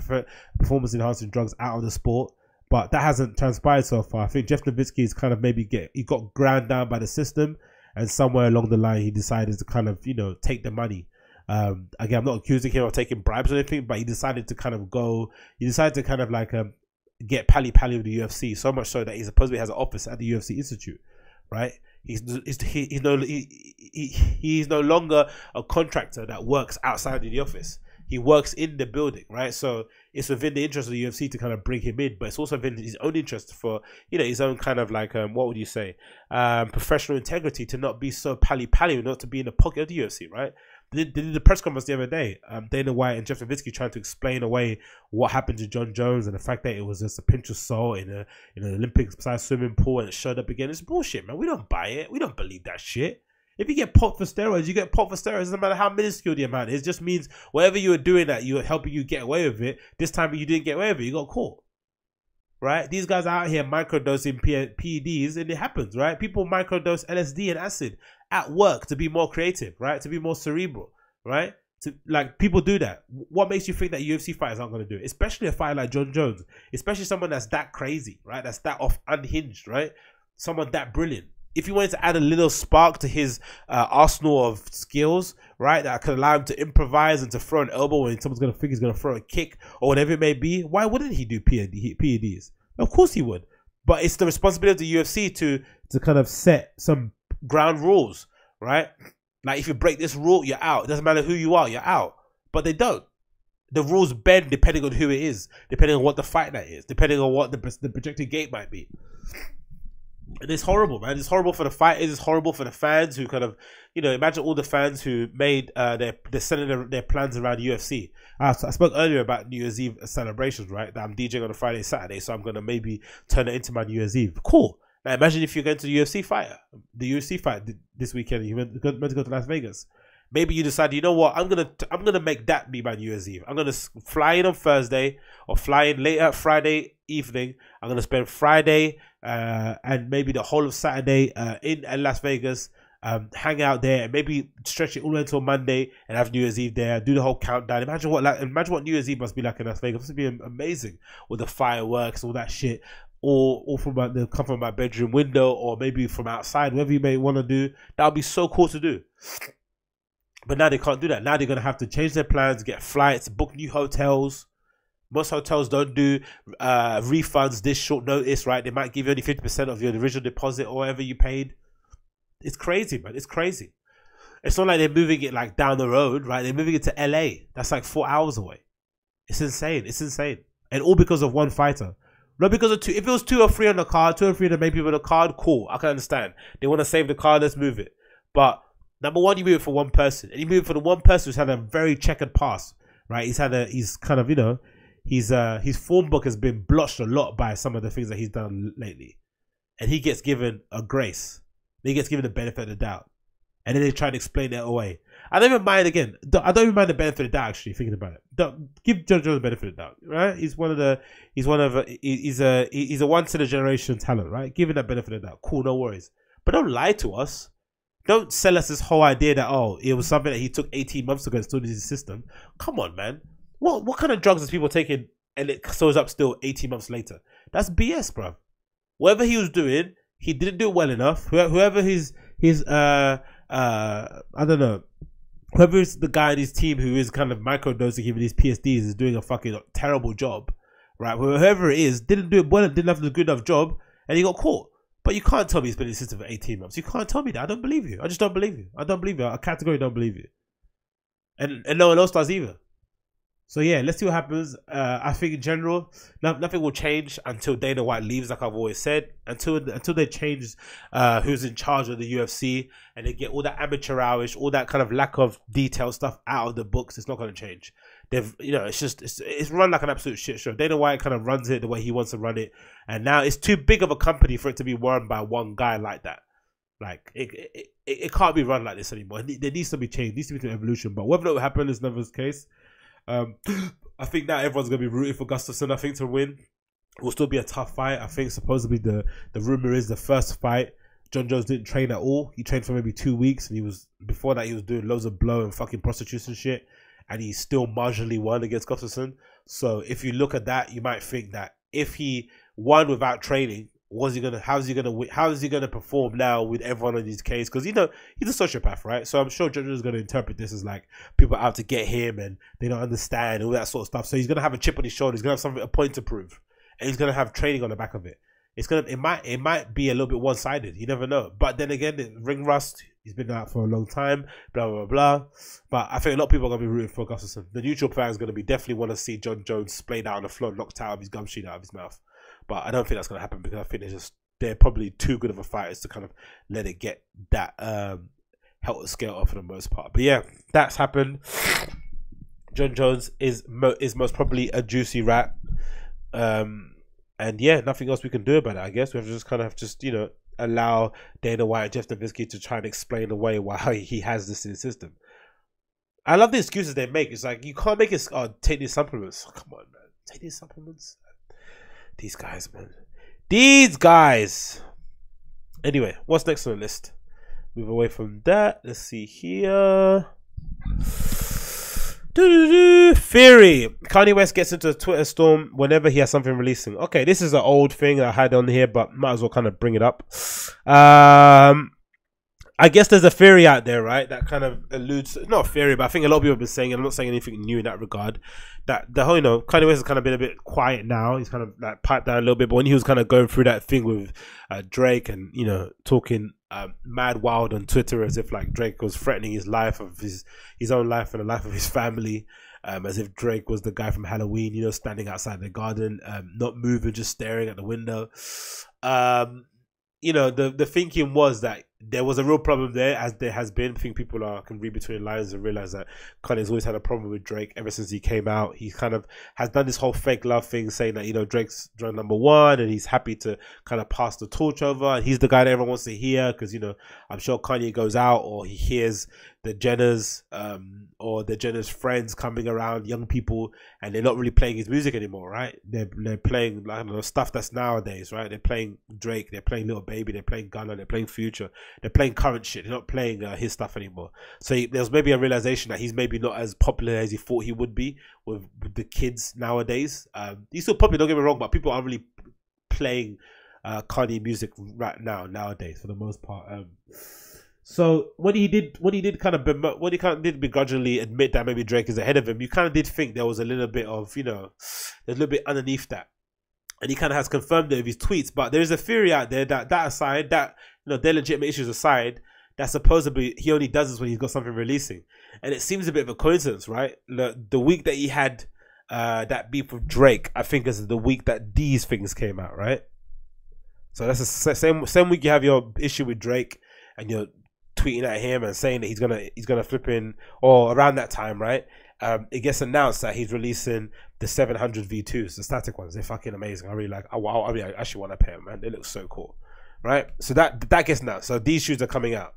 performance-enhancing drugs out of the sport." But that hasn't transpired so far. I think Jeff Novitzky is kind of maybe get he got ground down by the system, and somewhere along the line he decided to kind of, you know, take the money. Um, again, I'm not accusing him of taking bribes or anything, but he decided to kind of go. He decided to kind of like um, get pally pally with the U F C, so much so that he supposedly has an office at the U F C Institute, right? He's he's he, he's no he, he he's no longer a contractor that works outside of the office. He works in the building, right? So it's within the interest of the U F C to kind of bring him in, but it's also within his own interest for, you know, his own kind of like, um, what would you say, um, professional integrity to not be so pally-pally, not to be in the pocket of the U F C, right? They did the press conference the other day, um, Dana White and Jeff Novitzky trying to explain away what happened to Jon Jones and the fact that it was just a pinch of salt in, a, in an Olympic-sized swimming pool and it showed up again. It's bullshit, man. We don't buy it. We don't believe that shit. If you get popped for steroids, you get popped for steroids. It doesn't matter how minuscule the amount is. It just means whatever you were doing that you were helping you get away with it. This time you didn't get away with it. You got caught. Right? These guys are out here microdosing P E Ds and it happens, right? People microdose L S D and acid at work to be more creative, right? To be more cerebral, right? To, like, people do that. What makes you think that U F C fighters aren't going to do it? Especially a fighter like Jon Jones. Especially someone that's that crazy, right? That's that off unhinged, right? Someone that brilliant. If you wanted to add a little spark to his uh, arsenal of skills, right, that could allow him to improvise and to throw an elbow when someone's going to think he's going to throw a kick or whatever it may be, why wouldn't he do P E Ds? Of course he would. But it's the responsibility of the U F C to, to kind of set some ground rules, right? Like, if you break this rule, you're out. It doesn't matter who you are, you're out. But they don't. The rules bend depending on who it is, depending on what the fight that is, depending on what the, the projected gate might be. And it's horrible, man. It's horrible for the fighters. It's horrible for the fans who kind of, you know, imagine all the fans who made uh, their, they're sending their, their plans around the U F C. I, I spoke earlier about New Year's Eve celebrations, right? That I'm DJing on a Friday, Saturday, so I'm going to maybe turn it into my New Year's Eve. Cool. Now imagine if you're going to the U F C fight, the U F C fight this weekend, you're meant to go to Las Vegas. Maybe you decide, you know what, I'm gonna I'm gonna make that be my New Year's Eve. I'm gonna fly in on Thursday or fly in late at Friday evening. I'm gonna spend Friday uh, and maybe the whole of Saturday uh, in, in Las Vegas, um, hang out there, and maybe stretch it all until Monday and have New Year's Eve there. Do the whole countdown. Imagine what like imagine what New Year's Eve must be like in Las Vegas. It must be amazing with the fireworks, all that shit. Or, or from my, come from my bedroom window, or maybe from outside, whatever you may want to do. That would be so cool to do. But now they can't do that. Now they're going to have to change their plans, get flights, book new hotels. Most hotels don't do uh, refunds this short notice, right? They might give you only fifty percent of your original deposit or whatever you paid. It's crazy, man. It's crazy. It's not like they're moving it like down the road, right? They're moving it to L A. That's like four hours away. It's insane. It's insane. And all because of one fighter. Not because of two. If it was two or three on the card, two or three that made people on the card, cool. I can understand. They want to save the card, let's move it. But number one, you move it for one person, and you move it for the one person who's had a very checkered past, right? He's had a, he's kind of, you know, he's uh, his form book has been blotched a lot by some of the things that he's done lately, and he gets given a grace. They get given the benefit of the doubt. And then they try to explain that away. I don't even mind, again, I don't even mind the benefit of the doubt, actually, thinking about it. Don't, give Jon Jones the benefit of the doubt, right? He's one of the, he's one of, a, he's a, he's a once in a generation talent, right? Give him that benefit of the doubt. Cool, no worries. But don't lie to us. Don't sell us this whole idea that, oh, it was something that he took eighteen months ago and still in his system. Come on, man. What what kind of drugs is people taking and it shows up still eighteen months later? That's B S, bruv. Whatever he was doing, he didn't do well enough. Whoever his, his uh, uh, I don't know, whoever is the guy in his team who is kind of microdosing him with these P S Ds is doing a fucking terrible job, right? Whoever it is, didn't do it well, didn't have a good enough job, and he got caught. But you can't tell me he's been in the system for eighteen months. You can't tell me that. I don't believe you. I just don't believe you. I don't believe you. I categorically don't believe you. And and no one else does either. So yeah, let's see what happens. Uh, I think in general, no, nothing will change until Dana White leaves, like I've always said. Until until they change uh, who's in charge of the U F C and they get all that amateurish, all that kind of lack of detail stuff out of the books, it's not going to change. They've, you know, it's just, it's, it's run like an absolute shit show. Dana White kind of runs it the way he wants to run it. And now it's too big of a company for it to be run by one guy like that. Like, it it, it can't be run like this anymore. There needs to be change. There needs to be some evolution. But whether that will happen is never the case. Um, I think now everyone's going to be rooting for Gustafsson, I think, to win. It will still be a tough fight. I think supposedly the, the rumor is the first fight, Jon Jones didn't train at all. He trained for maybe two weeks. And he was, before that, he was doing loads of blow and fucking prostitutes and shit. And he still marginally won against Gustafsson. So if you look at that, you might think that if he won without training, was he gonna? How's he gonna? Win, how's he gonna perform now with everyone on his case? Because you know he's a sociopath, right? So I'm sure Jon Jones is gonna interpret this as like people are out to get him and they don't understand all that sort of stuff. So he's gonna have a chip on his shoulder. He's gonna have something, a point to prove, and he's gonna have training on the back of it. It's gonna. It might. It might be a little bit one-sided. You never know. But then again, ring rust. He's been out for a long time, blah, blah, blah. But I think a lot of people are going to be rooting for Gustafsson. The neutral fan is going to be definitely want to see Jon Jones splayed out on the floor, knocked out of his gumshoe out of his mouth. But I don't think that's going to happen because I think they're, just, they're probably too good of a fighters to kind of let it get that um, helter skelter for the most part. But yeah, that's happened. Jon Jones is, mo is most probably a juicy rat. Um, and yeah, nothing else we can do about it, I guess. We have to just kind of just, you know, allow Dana White and Jeff Novitzky to try and explain away why he has this in his system. I love the excuses they make. It's like, you can't make it, oh, take these supplements. Oh, come on, man. Take these supplements. These guys, man. These guys. Anyway, what's next on the list? Move away from that. Let's see here. Doo-doo-doo. Theory. Kanye West gets into a Twitter storm whenever he has something releasing. Okay, this is an old thing that I had on here, but might as well kind of bring it up. Um, I guess there's a theory out there, right, that kind of alludes... Not a theory, but I think a lot of people have been saying, and I'm not saying anything new in that regard, that the whole, you know, Kanye West has kind of been a bit quiet now. He's kind of, like, piped down a little bit, but when he was kind of going through that thing with uh, Drake and, you know, talking... Um, mad wild on Twitter as if like Drake was threatening his life of his his own life and the life of his family, um, as if Drake was the guy from Halloween, you know, standing outside the garden, um, not moving, just staring at the window. Um, you know, the the thinking was that there was a real problem there, as there has been. I think people are can read between lines and realize that Kanye's always had a problem with Drake ever since he came out. He kind of has done this whole fake love thing, saying that, you know, Drake's drug number one and he's happy to kind of pass the torch over. And he's the guy that everyone wants to hear because, you know, I'm sure Kanye goes out or he hears the Jenners um, or the Jenners' friends coming around, young people, and they're not really playing his music anymore, right? They're, they're playing, like, I don't know, stuff that's nowadays, right? They're playing Drake, they're playing Lil Baby, they're playing Gunna, they're playing Future. They're playing current shit. They're not playing uh, his stuff anymore. So he, there's maybe a realization that he's maybe not as popular as he thought he would be with, with the kids nowadays. Um, he's still popular, don't get me wrong, but people aren't really playing uh, Kanye music right now, nowadays, for the most part. Um, so what he did, what he did kind of, what he kind of did begrudgingly admit that maybe Drake is ahead of him. You kind of did think there was a little bit of, you know, a little bit underneath that, and he kind of has confirmed it with his tweets. But there is a theory out there that that aside that. You know, their legitimate issues aside, that supposedly he only does this when he's got something releasing. And it seems a bit of a coincidence, right? The, the week that he had uh, that beef with Drake, I think is the week that these things came out, right? So that's the same same week you have your issue with Drake and you're tweeting at him and saying that he's gonna he's gonna flip in, or around that time, right? Um, it gets announced that he's releasing the seven hundred V twos, the static ones. They're fucking amazing. I really like. I, I, I actually want to pair them, man. They look so cool. right? So that that gets announced. So these shoes are coming out.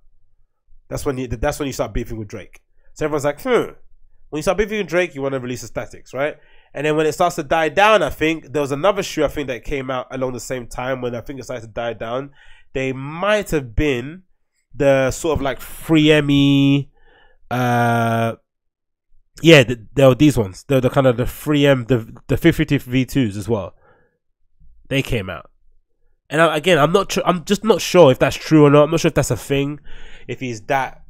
That's when you that's when you start beefing with Drake. So everyone's like, hmm. When you start beefing with Drake, you want to release aesthetics, right? And then when it starts to die down, I think there was another shoe I think that came out along the same time when I think it started to die down. They might have been the sort of like three M-y, uh, yeah, there the, were these ones. They were the kind of the three M, the the fifty V twos as well. They came out, and I, again, I'm not, I'm just not sure if that's true or not. I'm not sure if that's a thing. If he's that,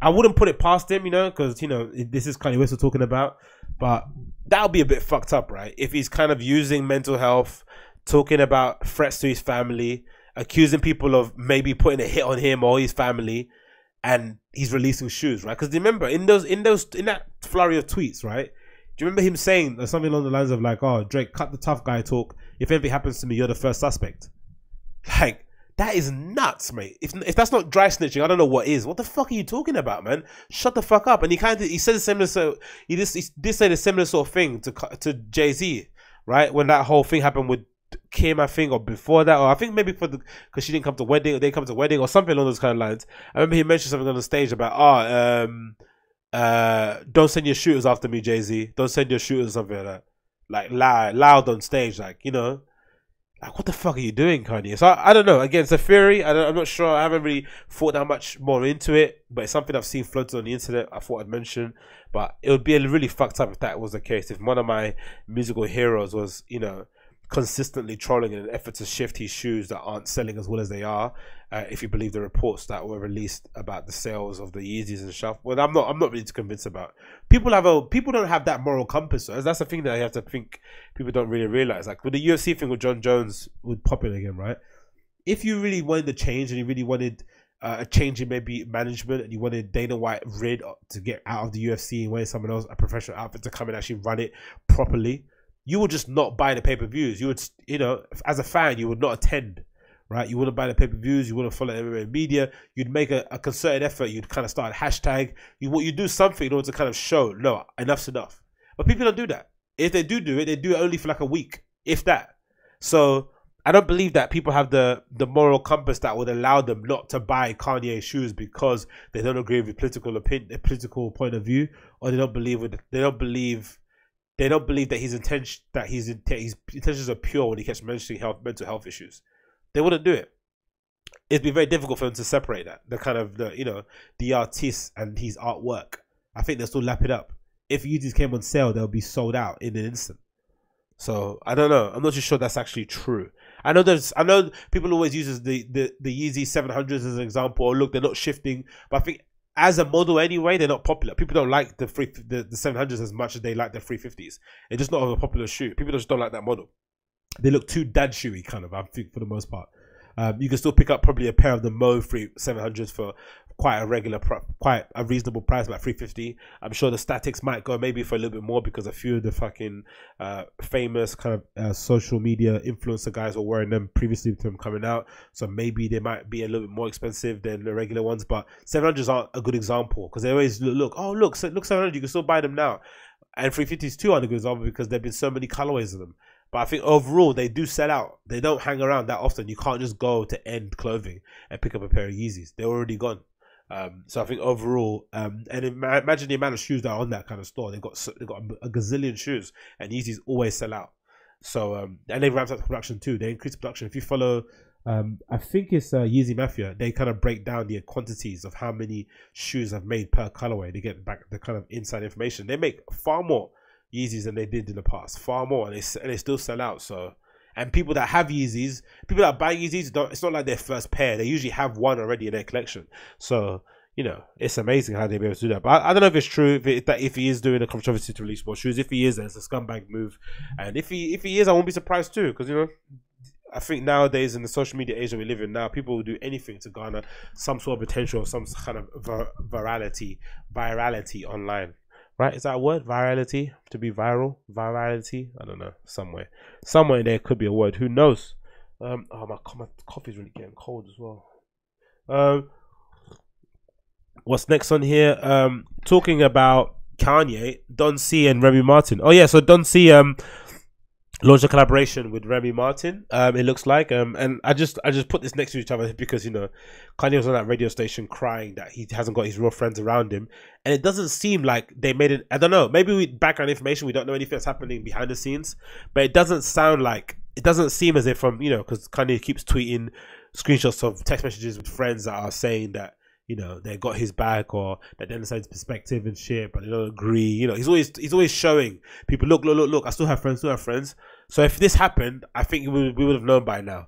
I wouldn't put it past him, you know, because you know this is Kanye West we're talking about, but. That would be a bit fucked up, right? If he's kind of using mental health, talking about threats to his family, accusing people of maybe putting a hit on him or his family, and he's releasing shoes, right? Because remember, in those, in those, in that flurry of tweets, right? Do you remember him saying something along the lines of like, "Oh, Drake, cut the tough guy talk. If anything happens to me, you're the first suspect." Like, that is nuts, mate. If if that's not dry snitching, I don't know what is. What the fuck are you talking about, man? Shut the fuck up. And he kind of he said a similar so he just he did say the similar sort of thing to to Jay-Z, right? When that whole thing happened with Kim, I think, or before that, or I think maybe for the because she didn't come to wedding or they come to wedding or something along those kind of lines. I remember he mentioned something on the stage about oh um uh don't send your shooters after me, Jay-Z. Don't send your shooters or something like that. Like loud loud on stage, like you know. Like, what the fuck are you doing, Kanye? So I, I don't know. Again, it's a theory. I don't, I'm not sure. I haven't really thought that much more into it, but it's something I've seen floated on the internet. I thought I'd mention, but it would be really fucked up if that was the case. If one of my musical heroes was, you know, consistently trolling in an effort to shift his shoes that aren't selling as well as they are, uh, if you believe the reports that were released about the sales of the Yeezys and stuff. Well, I'm not. I'm not really convinced about. People have a. People don't have that moral compass. So that's the thing that I have to think. People don't really realize. Like with the U F C thing with Jon Jones, would pop in again, right? If you really wanted a change and you really wanted uh, a change in maybe management and you wanted Dana White rid to get out of the U F C and wanted someone else, a professional outfit, to come and actually run it properly. You would just not buy the pay-per-views. You would, you know, as a fan, you would not attend, right? You wouldn't buy the pay-per-views. You wouldn't follow M M A media. You'd make a, a concerted effort. You'd kind of start a hashtag. You you do something in order to kind of show, no, enough's enough. But people don't do that. If they do do it, they do it only for like a week, if that. So I don't believe that people have the, the moral compass that would allow them not to buy Kanye shoes because they don't agree with political opinion, their political point of view, or they don't believe with, they don't believe. They don't believe that his intention that his, his intentions are pure when he keeps mentioning health, mental health issues. They wouldn't do it. It'd be very difficult for them to separate that the kind of the you know the artist and his artwork. I think they'll still lap it up. If Yeezys came on sale, they'll be sold out in an instant. So I don't know. I'm not too sure that's actually true. I know there's I know people always use the the the Yeezy seven hundreds as an example. Or look, they're not shifting, but I think. As a model anyway, they're not popular. People don't like the free, the, the seven hundreds as much as they like the three fifties. It's just not a popular shoe. People just don't like that model. They look too dad shoey kind of, I think, for the most part. Um, you can still pick up probably a pair of the Mo free seven hundreds for quite a regular, quite a reasonable price, like three fifty. I'm sure the statics might go maybe for a little bit more because a few of the fucking uh, famous kind of uh, social media influencer guys were wearing them previously to them coming out. So maybe they might be a little bit more expensive than the regular ones. But seven hundreds aren't a good example because they always look, oh, look, look, seven hundred, you can still buy them now. And three fifties too aren't a good example because there have been so many colorways of them. But I think overall, they do sell out. They don't hang around that often. You can't just go to End Clothing and pick up a pair of Yeezys. They're already gone. Um, so I think overall, um, and imagine the amount of shoes that are on that kind of store. They've got, they've got a gazillion shoes, and Yeezys always sell out. So um, and they ramped up the production too. They increased production. If you follow, um, I think it's uh, Yeezy Mafia, they kind of break down the quantities of how many shoes they've made per colorway. They get back the kind of inside information. They make far more Yeezys than they did in the past, far more, and they, and they still sell out. So, and people that have Yeezys, people that buy Yeezys, don't, it's not like their first pair. They usually have one already in their collection. So, you know, it's amazing how they be able to do that. But I, I don't know if it's true. If it, that if he is doing a controversy to release more shoes, if he is, then it's a scumbag move. And if he if he is, I won't be surprised too, because you know, I think nowadays in the social media age that we live in now, people will do anything to garner some sort of potential or some kind of vir virality, virality online. Right, is that a word? Virality? To be viral? Virality? I don't know. Somewhere. Somewhere there could be a word. Who knows? Um, oh, my, my coffee's really getting cold as well. Um, what's next on here? Um, talking about Kanye, Don C and Remy Martin. Oh, yeah, so Don C, um, launched a collaboration with Remy Martin. Um, it looks like, um, and I just I just put this next to each other because, you know, Kanye was on that radio station crying that he hasn't got his real friends around him, and it doesn't seem like they made it. I don't know. Maybe with background information, we don't know anything that's happening behind the scenes, but it doesn't sound like it doesn't seem as if from you know because Kanye keeps tweeting screenshots of text messages with friends that are saying that, you know, they got his back or that they understand his perspective and shit, but they don't agree. You know, he's always he's always showing people, look, look, look, look. I still have friends, still have friends. So if this happened, I think we we would have known by now,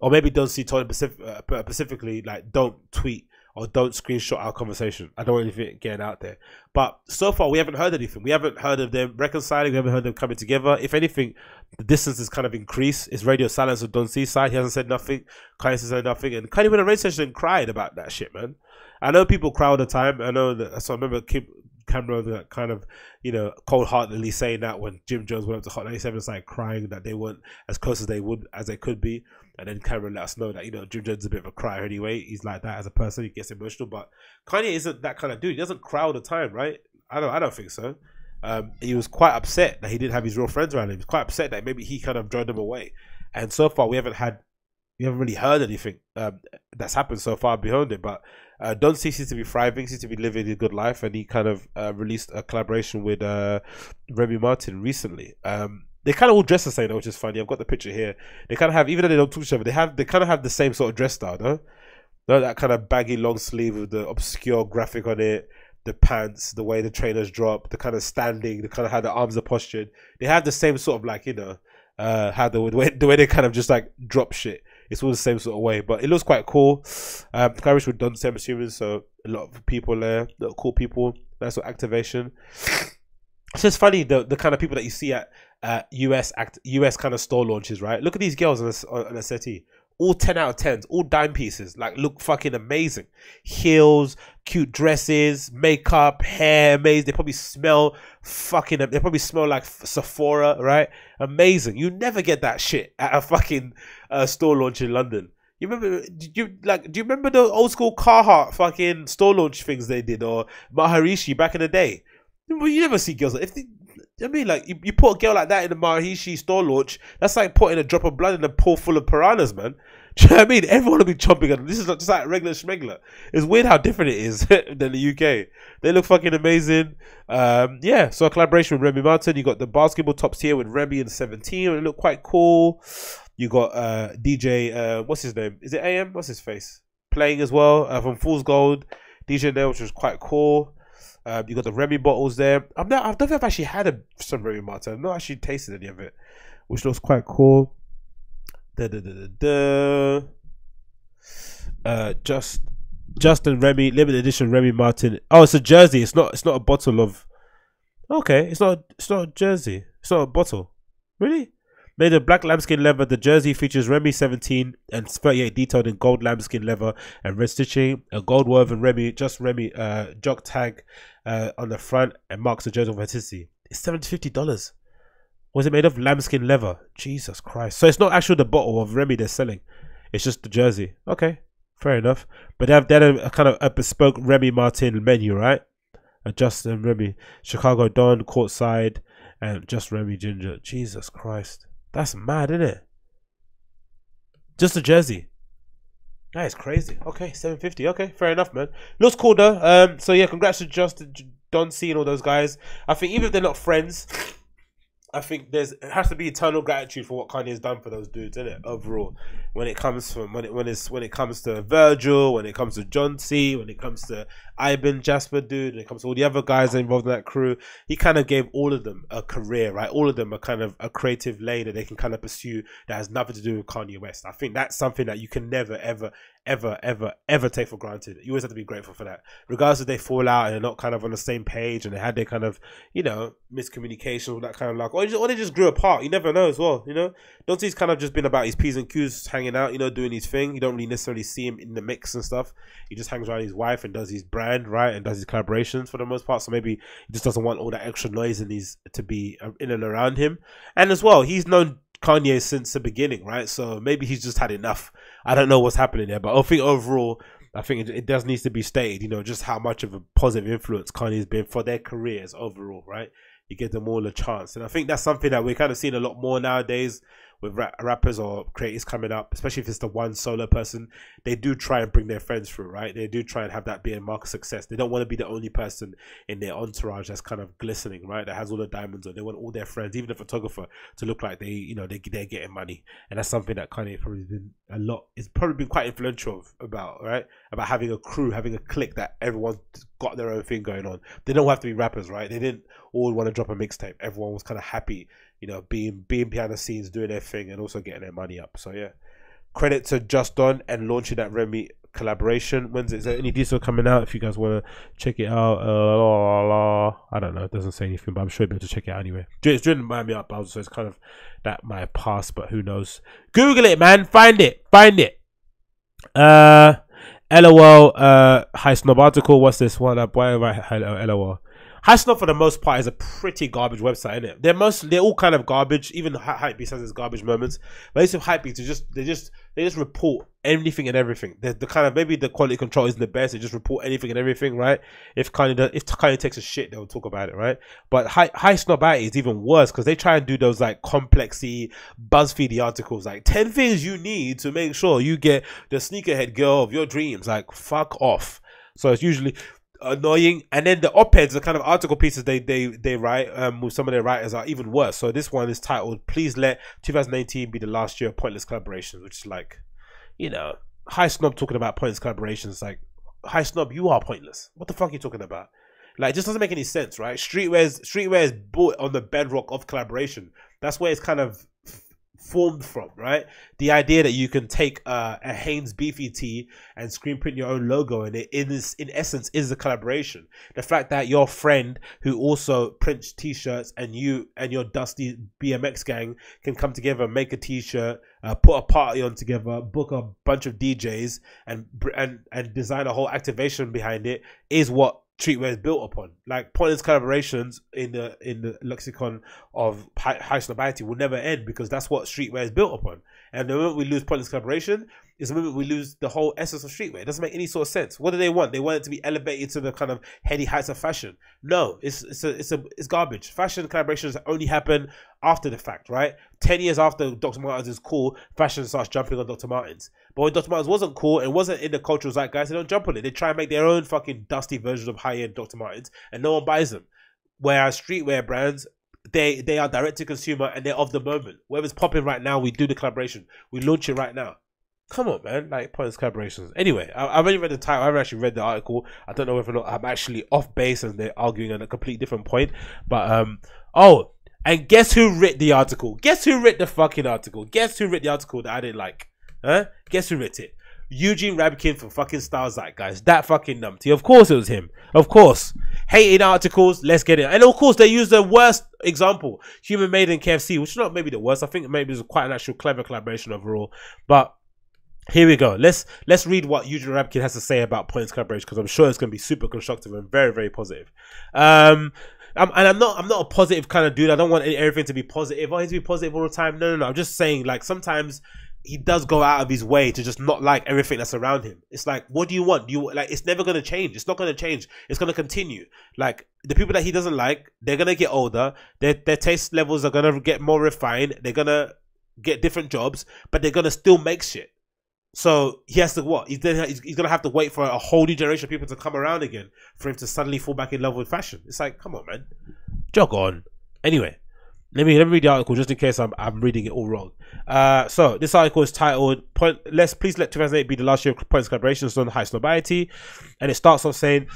or maybe Don C told him specific, uh, specifically like don't tweet or don't screenshot our conversation. I don't want anything getting out there. But so far, we haven't heard anything. We haven't heard of them reconciling. We haven't heard them coming together. If anything, the distance has kind of increased. It's radio silence on Don C's side. He hasn't said nothing. Kanye hasn't said nothing. And Kanye went on a radio station and cried about that shit, man. I know people cry all the time. I know that. So I remember Kim, Cam'ron kind of, you know, cold-heartedly saying that when Jim Jones went up to Hot ninety-seven, started crying that they weren't as close as they would as they could be. And then Cam'ron let us know that, you know, Jim Jones is a bit of a crier anyway. He's like that as a person. He gets emotional, but Kanye isn't that kind of dude. He doesn't cry all the time, right? I don't. I don't think so. Um, he was quite upset that he didn't have his real friends around him. He was quite upset that maybe he kind of drove them away. And so far, we haven't had. You haven't really heard anything um, that's happened so far behind it, but uh, Don C seems to be thriving, seems to be living a good life, and he kind of uh, released a collaboration with uh, Remy Martin recently. Um, they kind of all dress the same, which is funny. I've got the picture here. They kind of have, even though they don't talk to each other, they have they kind of have the same sort of dress style, no? No, that kind of baggy long sleeve with the obscure graphic on it, the pants, the way the trainers drop, the kind of standing, the kind of how the arms are postured. They have the same sort of like, you know, uh, how the, the way the way they kind of just like drop shit. It's all the same sort of way, but it looks quite cool. Um, Clarice with Don C, I'm assuming, so a lot of people there, a lot of cool people. Nice little activation. It's just funny the the kind of people that you see at uh, U S act U S kind of store launches, right? Look at these girls on a, on a settee, all ten out of tens, all dime pieces, like look fucking amazing. Heels, cute dresses, makeup, hair, amazing. They probably smell fucking. They probably smell like Sephora, right? Amazing. You never get that shit at a fucking uh, store launch in London. You remember? Did you like? Do you remember the old school Carhartt fucking store launch things they did, or Maharishi back in the day? Well, you never see girls like if they, I mean, like you, you put a girl like that in a Maharishi store launch. That's like putting a drop of blood in a pool full of piranhas, man. Do you know what I mean? Everyone will be chomping at them. This is not just like regular schmegler. It's weird how different it is than the U K. They look fucking amazing. Um, yeah, so a collaboration with Remy Martin. You got the basketball tops here with Remy and seventeen. It looked quite cool. You got uh, D J, uh, what's his name? Is it A M? What's his face? Playing as well uh, from Fool's Gold. D J there, which was quite cool. Um, you got the Remy bottles there. I'm not, I don't think I've actually had a, some Remy Martin. I've not actually tasted any of it, which looks quite cool. Da, da, da, da, da. Uh, just, Justin Remy limited edition Remy Martin. Oh, it's a jersey. It's not. It's not a bottle of. Okay, it's not. It's not a jersey. It's not a bottle. Really? Made of black lambskin leather, the jersey features Remy seventeen and thirty-eight detailed in gold lambskin leather and red stitching. A gold woven Remy, just Remy uh, jock tag uh, on the front and marks the jersey's authenticity. It's seven hundred fifty dollars. Was it made of lambskin leather? Jesus Christ. So it's not actually the bottle of Remy they're selling. It's just the jersey. Okay, fair enough. But they have, they have a kind of a bespoke Remy Martin menu, right? A Justin Remy, Chicago Don, Courtside, and Just Remy Ginger. Jesus Christ. That's mad, isn't it? Just a jersey. That is crazy. Okay, seven fifty. Okay, fair enough, man. Looks cool, though. Um, so, yeah, congrats to Justin, Don C and all those guys. I think even if they're not friends... I think there's it has to be eternal gratitude for what Kanye's done for those dudes, isn't it? Overall, when it comes from when it when it's when it comes to Virgil, when it comes to Jon C, when it comes to Iben Jasper, dude, when it comes to all the other guys involved in that crew, he kind of gave all of them a career, right? All of them are kind of a creative lane that they can kind of pursue that has nothing to do with Kanye West. I think that's something that you can never, ever, ever, ever, ever take for granted. You always have to be grateful for that, regardless if they fall out and they're not kind of on the same page and they had their kind of, you know, miscommunication or that kind of like. Or, just, or they just grew apart. You never know as well, you know. Don C's kind of just been about his P's and Q's, hanging out, you know, doing his thing. You don't really necessarily see him in the mix and stuff. He just hangs around his wife and does his brand, right, and does his collaborations for the most part. So maybe he just doesn't want all that extra noise in his, to be in and around him. And as well, he's known Kanye since the beginning, right? So maybe he's just had enough. I don't know what's happening there, but I think overall... I think it, it does need to be stated, you know, just how much of a positive influence Kanye's been for their careers overall, right? you give them all a chance. And I think that's something that we're kind of seeing a lot more nowadays with rap rappers or creators coming up, especially if it's the one solo person. They do try and bring their friends through, right? They do try and have that be a mark of success. They don't want to be the only person in their entourage that's kind of glistening, right? That has all the diamonds on. They want all their friends, even the photographer, to look like they, you know, they, they're getting money. And that's something that Kanye probably been a lot, it's probably been quite influential about, right? About having a crew, having a clique that everyone's got their own thing going on. They don't have to be rappers, right? They didn't all want to drop a mixtape. Everyone was kind of happy, you know, being being behind the scenes, doing their thing and also getting their money up. So yeah, credit to Just Don and launching that Remy collaboration. When's it? Is there any diesel coming out if you guys want to check it out? Uh, la, la, la. I don't know, it doesn't say anything, but I'm sure you'll be able to check it out anyway. It's driven by me up, so it's kind of that my past, but who knows? Google it, man. Find it. Find it. Uh, LOL. Uh, Hi Snob article. What's this one up? Why am I hello? LOL. High Snob for the most part is a pretty garbage website, innit? They're most they're all kind of garbage. Even Hypebeast has its garbage moments. But these Hypebeast they just they just they just report anything and everything. The, the kind of maybe the quality control isn't the best. They just report anything and everything, right? If Kanye does, if Kanye takes a shit, they'll talk about it, right? But high high Snobity is even worse because they try and do those like complexy BuzzFeed articles, like ten things you need to make sure you get the sneakerhead girl of your dreams. Like fuck off. So it's usually annoying, and then the op-eds, the kind of article pieces they they they write um with some of their writers are even worse. So this one is titled "Please Let twenty eighteen Be the Last Year of Pointless Collaborations," which is like, you know, High Snob talking about pointless collaborations. Like, High Snob, you are pointless. What the fuck are you talking about? Like, it just doesn't make any sense, right? Streetwear's streetwear is built on the bedrock of collaboration. That's where it's kind of formed from, right? The idea that you can take uh, a Hanes beefy tee and screen print your own logo, and it is in essence is the collaboration. The fact that your friend who also prints t-shirts and you and your dusty B M X gang can come together and make a t-shirt, uh, put a party on together, book a bunch of D Js and and and design a whole activation behind it is what streetwear is built upon. Like, pointless collaborations in the in the lexicon of high, high snobiety will never end because that's what streetwear is built upon. And the moment we lose pointless collaboration is the moment we lose the whole essence of streetwear. It doesn't make any sort of sense. What do they want? They want it to be elevated to the kind of heady heights of fashion. No, it's it's a, it's a it's garbage. Fashion collaborations only happen after the fact, right? Ten years after Doctor Martens is cool, fashion starts jumping on Doctor Martens. But when Doctor Martens wasn't cool and wasn't in the cultural zeitgeist, they don't jump on it. They try and make their own fucking dusty versions of high-end Doctor Martens, and no one buys them. Whereas streetwear brands, they they are direct to consumer and they're of the moment. Whatever's popping right now, we do the collaboration. We launch it right now. Come on, man. Like, pointless collaborations. Anyway, I, I've only read the title. I haven't actually read the article. I don't know whether or not I'm actually off base and they're arguing on a completely different point. But, um, oh, and guess who writ the article? Guess who writ the fucking article? Guess who writ the article that I didn't like? Huh? Guess who writ it? Eugene Rabkin from fucking Stylesite, guys. That fucking numpty. Of course it was him. Of course. Hating articles. Let's get it. And of course they use the worst example. Human Made in K F C, which is not maybe the worst. I think maybe it's quite an actual clever collaboration overall. But here we go. Let's let's read what Eugene Rabkin has to say about pointless collaboration, because I'm sure it's going to be super constructive and very, very positive. Um... I'm, and I'm not I'm not a positive kind of dude. I don't want everything to be positive. I need to be positive all the time. No, no, no. I'm just saying, like, sometimes he does go out of his way to just not like everything that's around him. It's like, what do you want? Do you like? It's never gonna change. It's not gonna change. It's gonna continue. Like, the people that he doesn't like, they're gonna get older. Their their taste levels are gonna get more refined. They're gonna get different jobs, but they're gonna still make shit. So he has to what? He's then he's, he's gonna have to wait for a whole new generation of people to come around again for him to suddenly fall back in love with fashion. It's like, come on, man, jog on. Anyway, let me let me read the article just in case I'm I'm reading it all wrong. Uh, so this article is titled "Point, Let's Please Let twenty eighteen Be the Last Year of Pointless Collaborations on High Snobiety," and it starts off saying,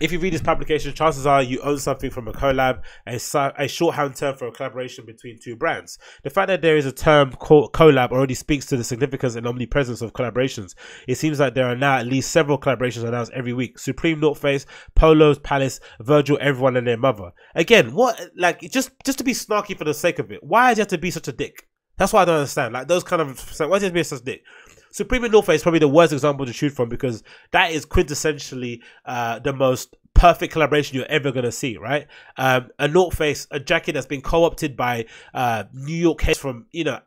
if you read this publication, chances are you own something from a collab, a, a shorthand term for a collaboration between two brands. The fact that there is a term called collab already speaks to the significance and omnipresence of collaborations. It seems like there are now at least several collaborations announced every week. Supreme, North Face, Polo's, Palace, Virgil, everyone and their mother. Again, what, like, just, just to be snarky for the sake of it. Why do you have to be such a dick? That's what I don't understand. Like, those kind of, why do you have to be such a dick? Supreme and North Face is probably the worst example to shoot from, because that is quintessentially uh, the most perfect collaboration you're ever going to see, right? Um, a North Face, a jacket that's been co-opted by uh, New York heads from, you know,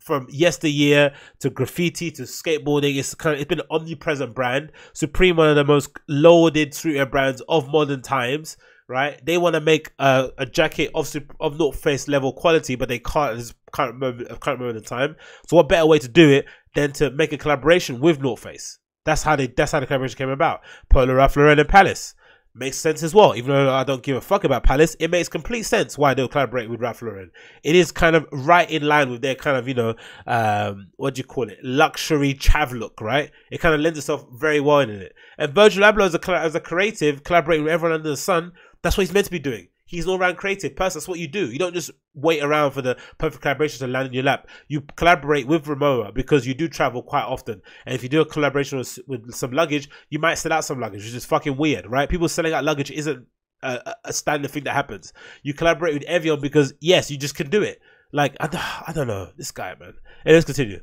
from yesteryear to graffiti to skateboarding. It's kind of, it's been an omnipresent brand. Supreme, one of the most lauded streetwear brands of modern times. right? They want to make a, a jacket of of North Face level quality, but they can't at this current moment, current moment in time. So what better way to do it than to make a collaboration with North Face? That's how they. That's how the collaboration came about. Polo, Ralph Lauren, and Palace makes sense as well. Even though I don't give a fuck about Palace, it makes complete sense why they'll collaborate with Ralph Lauren. It is kind of right in line with their kind of, you know, um, what do you call it, luxury chav look, right? It kind of lends itself very well in it. And Virgil Abloh as a, as a creative, collaborating with everyone under the sun, that's what he's meant to be doing. He's an all-round creative person. That's what you do. You don't just wait around for the perfect collaboration to land in your lap. You collaborate with Ramona because you do travel quite often. And if you do a collaboration with, with some luggage, you might sell out some luggage, which is fucking weird, right? People selling out luggage isn't a, a standard thing that happens. You collaborate with Evian because, yes, you just can do it. Like, I don't, I don't know. This guy, man. And let's continue.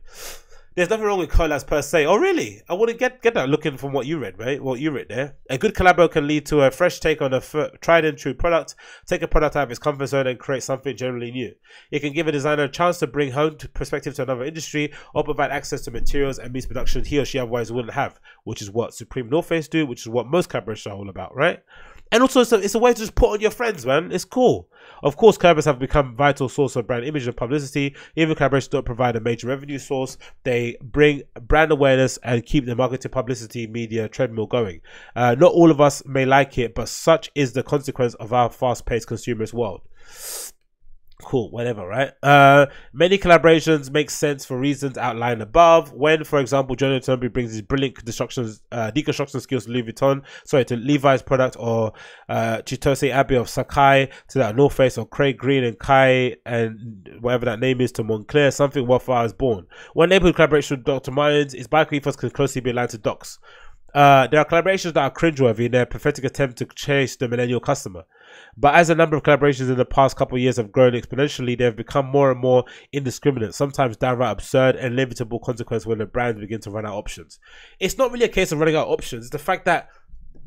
There's nothing wrong with collabs per se. Oh, really? I wouldn't get, get that looking from what you read, right? What you read there. A good collabo can lead to a fresh take on a tried and true product, take a product out of its comfort zone and create something generally new. It can give a designer a chance to bring home to perspective to another industry or provide access to materials and means production he or she otherwise wouldn't have, which is what Supreme North Face do, which is what most collaborations are all about, right? And also, it's a, it's a way to just put on your friends, man. It's cool. Of course, collaborations have become a vital source of brand image and publicity. Even collaborations don't provide a major revenue source. They bring brand awareness and keep the marketing, publicity, media treadmill going. Uh, not all of us may like it, but such is the consequence of our fast-paced consumerist world. Cool, whatever, right? Uh, many collaborations make sense for reasons outlined above. When, for example, Jon Jones brings his brilliant destructions, uh, deconstruction skills to Louis Vuitton, sorry, to Levi's product, or uh, Chitose Abbey of Sakai to that North Face, or Craig Green and Kai and whatever that name is to Moncler, something worthwhile is born. One neighborhood collaboration with Doctor Martens is bike ethos can closely be aligned to Docs. Uh, there are collaborations that are cringeworthy in their pathetic attempt to chase the millennial customer. But as a number of collaborations in the past couple of years have grown exponentially, they have become more and more indiscriminate, sometimes downright absurd and inevitable consequence when the brands begin to run out options. It's not really a case of running out options. It's the fact that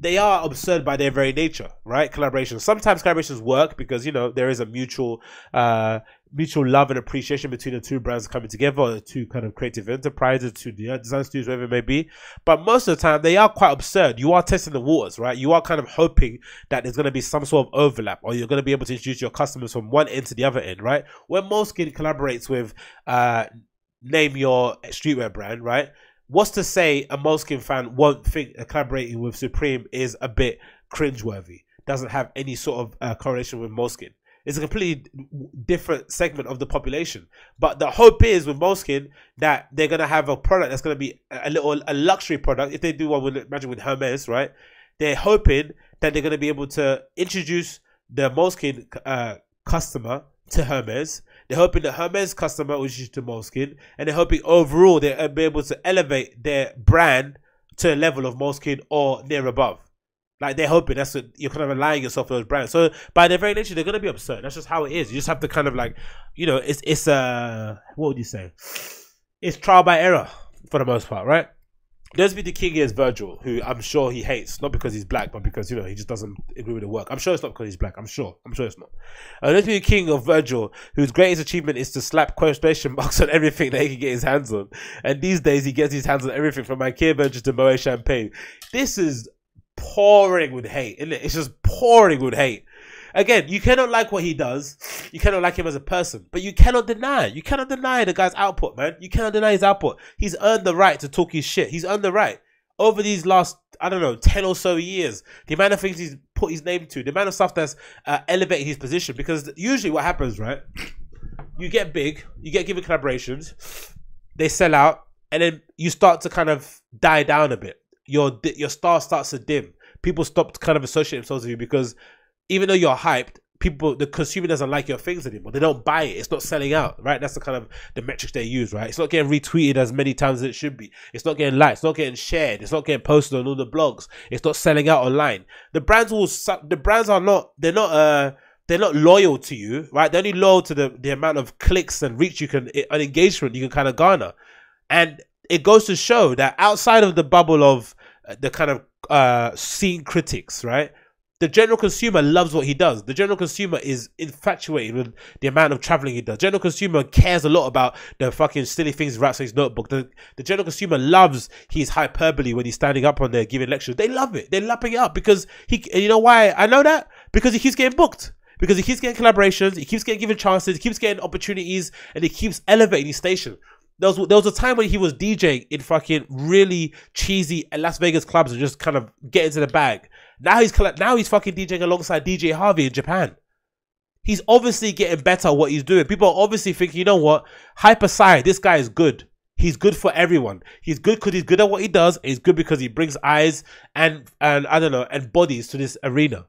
they are absurd by their very nature, right? Collaborations. Sometimes collaborations work because, you know, there is a mutual uh, mutual love and appreciation between the two brands coming together, or the two kind of creative enterprises, two design studios, whatever it may be. But most of the time, they are quite absurd. You are testing the waters, right? You are kind of hoping that there's going to be some sort of overlap, or you're going to be able to introduce your customers from one end to the other end, right? When Moleskine collaborates with uh, Name Your Streetwear brand, right? What's to say a Moleskine fan won't think collaborating with Supreme is a bit cringeworthy? Doesn't have any sort of uh, correlation with Moleskine. It's a completely different segment of the population. But the hope is with Moleskine that they're going to have a product that's going to be a little a luxury product. If they do one with, imagine with Hermès, right? They're hoping that they're going to be able to introduce the Moleskine uh, customer to Hermès. They're hoping the Hermès customer will use to Moleskine, and they're hoping overall they'll be able to elevate their brand to a level of Moleskine or near above. Like, they're hoping. That's what you're kind of relying yourself on those brands. So by their very nature, they're going to be absurd. That's just how it is. You just have to kind of like, you know, it's it's uh what would you say? It's trial by error for the most part, right? There's be the king is Virgil, who I'm sure he hates, not because he's black, but because, you know, he just doesn't agree with the work. I'm sure it's not because he's black. I'm sure. I'm sure it's not. Uh, there's be the king of Virgil, whose greatest achievement is to slap quotation marks on everything that he can get his hands on. And these days, he gets his hands on everything from IKEA Burgers to Moët Champagne. This is pouring with hate, isn't it? It's just pouring with hate. Again, you cannot like what he does. You cannot like him as a person, but you cannot deny. You cannot deny the guy's output, man. You cannot deny his output. He's earned the right to talk his shit. He's earned the right. Over these last, I don't know, ten or so years, the amount of things he's put his name to, the amount of stuff that's uh, elevated his position, because usually what happens, right? You get big, you get given collaborations, they sell out, and then you start to kind of die down a bit. Your, your star starts to dim. People stop to kind of associate themselves with you because, even though you're hyped, people, the consumer doesn't like your things anymore. They don't buy it. It's not selling out, right? That's the kind of the metrics they use, right? It's not getting retweeted as many times as it should be. It's not getting liked. It's not getting shared. It's not getting posted on all the blogs. It's not selling out online. The brands will. The brands are not. They're not. Uh, they're not loyal to you, right? They're only loyal to the the amount of clicks and reach you can, an engagement you can kind of garner, and it goes to show that outside of the bubble of the kind of uh, scene critics, right? The general consumer loves what he does. The general consumer is infatuated with the amount of traveling he does. General consumer cares a lot about the fucking silly things he writes in his notebook. The, the general consumer loves his hyperbole when he's standing up on there giving lectures. They love it. They're lapping it up because he, you know why I know that? because he keeps getting booked, because he keeps getting collaborations, he keeps getting given chances, he keeps getting opportunities, and he keeps elevating his station. There was, there was a time when he was DJing in fucking really cheesy Las Vegas clubs and just kind of get into the bag. Now he's now he's fucking DJing alongside D J Harvey in Japan. He's obviously getting better at what he's doing. People are obviously thinking, you know what? Hyper Psy, this guy is good. He's good for everyone. He's good because he's good at what he does. He's good because he brings eyes and, and I don't know, and bodies to this arena.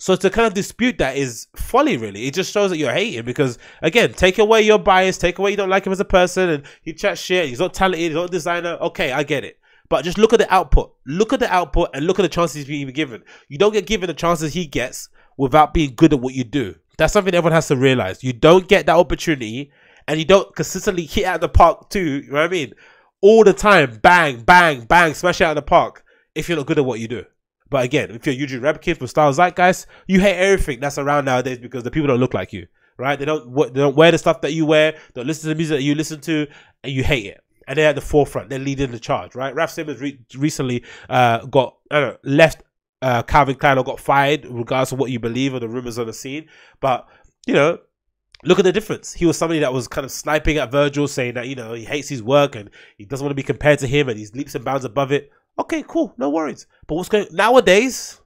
So to kind of dispute that is folly, really. It just shows that you're hating because, again, take away your bias, take away you don't like him as a person, and he chats shit, he's not talented, he's not a designer. Okay, I get it. But just look at the output. Look at the output and look at the chances he's being given. You don't get given the chances he gets without being good at what you do. That's something everyone has to realize. You don't get that opportunity and you don't consistently hit out of the park too, you know what I mean? All the time, bang, bang, bang, smash it out of the park if you're not good at what you do. But again, if you're Eugene Rebkin from Style Zeitgeist, you hate everything that's around nowadays because the people don't look like you, right? They don't they don't wear the stuff that you wear, don't listen to the music that you listen to, and you hate it. And they're at the forefront. They're leading the charge, right? Raf Simons re recently uh, got I don't know, left uh, Calvin Klein or got fired, regardless of what you believe or the rumors on the scene. But, you know, look at the difference. He was somebody that was kind of sniping at Virgil, saying that, you know, he hates his work and he doesn't want to be compared to him and he's leaps and bounds above it. Okay, cool, no worries. But what's going nowadays?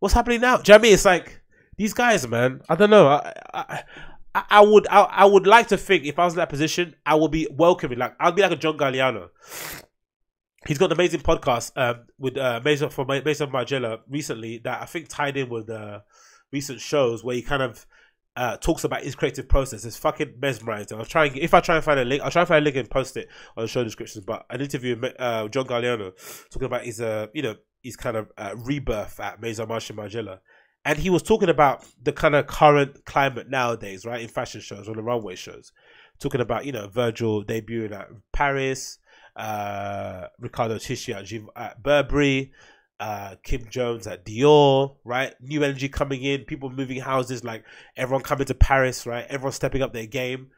What's happening now? Do you know what I mean? It's like these guys, man. I don't know. I, I, I, I would, I, I would like to think if I was in that position, I would be welcoming. Like I'd be like a John Galliano. He's got an amazing podcast um, with uh, Mason from Mason Margiela recently that I think tied in with uh, recent shows where he kind of uh, talks about his creative process. It's fucking mesmerizing. I'll try and if I try and find a link, I'll try and find a link and post it on the show descriptions. But an interview with uh, John Galliano talking about his, uh, you know, his kind of uh, rebirth at Maison Margiela. And he was talking about the kind of current climate nowadays, right? In fashion shows, on the runway shows. Talking about, you know, Virgil debuting at Paris, uh, Riccardo Tisci at, at Burberry, uh, Kim Jones at Dior, right? New energy coming in, people moving houses, like everyone coming to Paris, right? Everyone stepping up their game.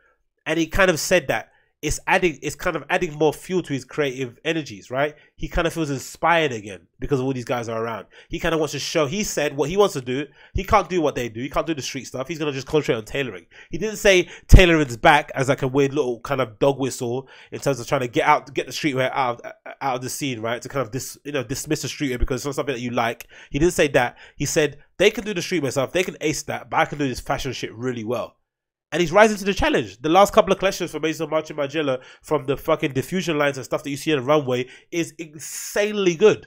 And he kind of said that it's adding, it's kind of adding more fuel to his creative energies, right? He kind of feels inspired again because of all these guys are around. He kind of wants to show, he said what he wants to do. He can't do what they do. He can't do the street stuff. He's going to just concentrate on tailoring. He didn't say tailoring's back as like a weird little kind of dog whistle in terms of trying to get out, get the streetwear out of, out of the scene, right? To kind of dis, you know, dismiss the streetwear because it's not something that you like. He didn't say that. He said, they can do the streetwear stuff. They can ace that, but I can do this fashion shit really well. And he's rising to the challenge. The last couple of collections from Maison Margiela, from the fucking diffusion lines and stuff that you see on the runway, is insanely good.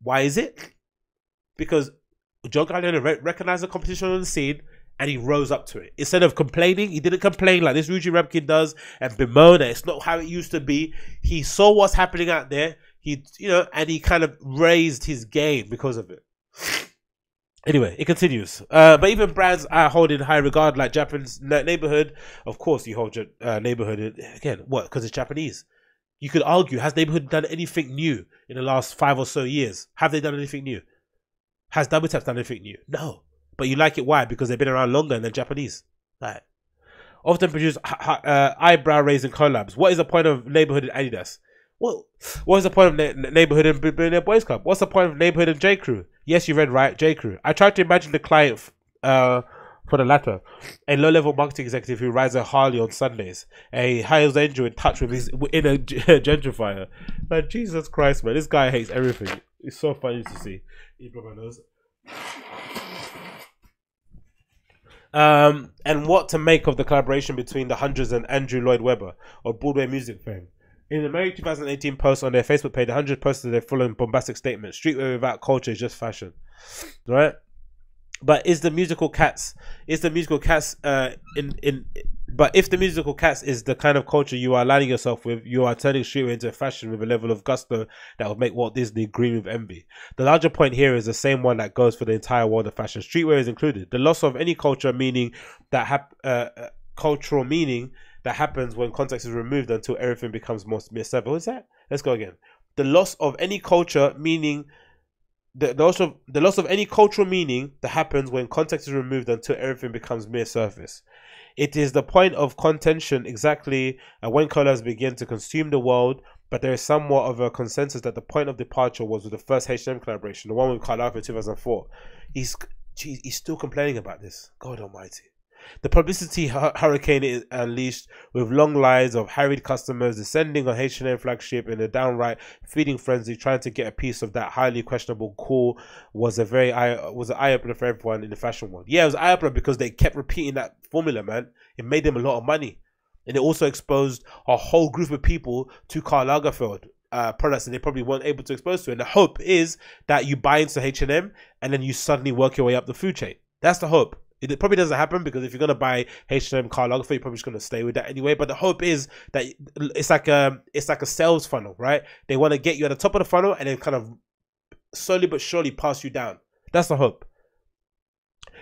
Why is it? Because John Galliano re recognized the competition on the scene and he rose up to it. Instead of complaining, he didn't complain like this Eugene Rebkin does and bemoan that it's not how it used to be. He saw what's happening out there. He, you know, and he kind of raised his game because of it. Anyway, it continues. Uh, but even brands I hold in high regard, like Japan's Neighborhood. Of course, you hold your uh, Neighborhood in, again. What? Because it's Japanese. You could argue: has Neighborhood done anything new in the last five or so years? Have they done anything new? Has Double Tap done anything new? No. But you like it? Why? Because they've been around longer and they're Japanese. Right. Often produce uh, eyebrow-raising collabs. What is the point of Neighborhood and Adidas? What? What is the point of na Neighborhood and Billionaire Boys Club? What's the point of Neighborhood and J Crew? Yes, you read right, J. Crew. I tried to imagine the client uh, for the latter, a low-level marketing executive who rides a Harley on Sundays, a Hells Angel in touch with his inner gentrifier. Like, Jesus Christ, man, this guy hates everything. It's so funny to see. He broke my nose. Um, and what to make of the collaboration between the Hundreds and Andrew Lloyd Webber of Broadway music fame? In the May twenty eighteen post on their Facebook page, one hundred posted their following bombastic statement: streetwear without culture is just fashion. Right? But is the musical cats, is the musical cats, uh, in, in, but if the musical cats is the kind of culture you are aligning yourself with, you are turning streetwear into fashion with a level of gusto that would make Walt Disney green with envy. The larger point here is the same one that goes for the entire world of fashion. Streetwear is included. The loss of any culture meaning that, hap uh, cultural meaning, that happens when context is removed until everything becomes more mere several. What is that? Let's go again. The loss of any culture meaning, the, the, loss of, the loss of any cultural meaning that happens when context is removed until everything becomes mere surface. It is the point of contention exactly when colors begin to consume the world but there is somewhat of a consensus that the point of departure was with the first H and M collaboration, the one with Karl Lagerfeld in two thousand four. He's, geez, he's still complaining about this. God almighty. The publicity hu hurricane is unleashed with long lines of harried customers descending on H and M flagship in a downright feeding frenzy, trying to get a piece of that highly questionable call. Was a very eye was an eye opener for everyone in the fashion world. Yeah, it was an eye opener because they kept repeating that formula, man. It made them a lot of money, and it also exposed a whole group of people to Karl Lagerfeld uh, products that they probably weren't able to expose to. And the hope is that you buy into H and M and then you suddenly work your way up the food chain. That's the hope. It probably doesn't happen because if you're going to buy H and M Karl Lagerfeld, you're probably just going to stay with that anyway. But the hope is that it's like a, it's like a sales funnel, right? They want to get you at the top of the funnel and then kind of slowly but surely pass you down. That's the hope.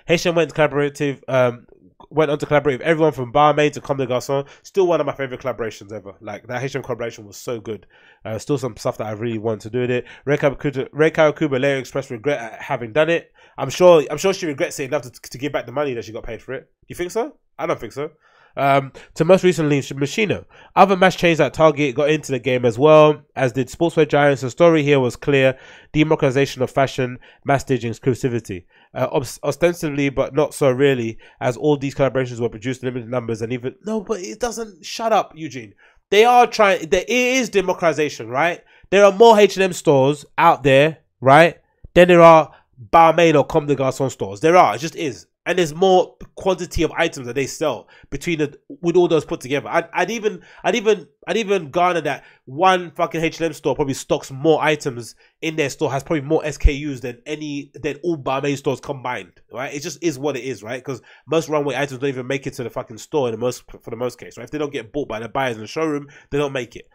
H and M went collaborative, um, went on to collaborate with everyone from Barmaid to Comme des Garçons. Still one of my favorite collaborations ever. Like, that H and M collaboration was so good. Uh, still some stuff that I really want to do with it. Rei Kawakubo later expressed regret at having done it. I'm sure I'm sure she regrets it enough to, to give back the money that she got paid for it. You think so? I don't think so. Um, to most recently, Moschino. Other mass chains at Target got into the game as well, as did sportswear giants. The story here was clear: democratization of fashion, mass staging, exclusivity. Uh, ostensibly, but not so really, as all these collaborations were produced in limited numbers and even... No, but it doesn't... Shut up, Eugene. They are trying... There is democratization, right? There are more H and M stores out there, right? Then there are Barmaid or Comme des Garçons stores. There are. It just is. And there's more quantity of items that they sell between the, with all those put together. I'd, I'd even, I'd even, I'd even garner that one fucking H and M store probably stocks more items in their store, has probably more S K Us than any, than all Barmaid stores combined, right? It just is what it is, right? Because most runway items don't even make it to the fucking store in the most, for the most case, right? If they don't get bought by the buyers in the showroom, they don't make it.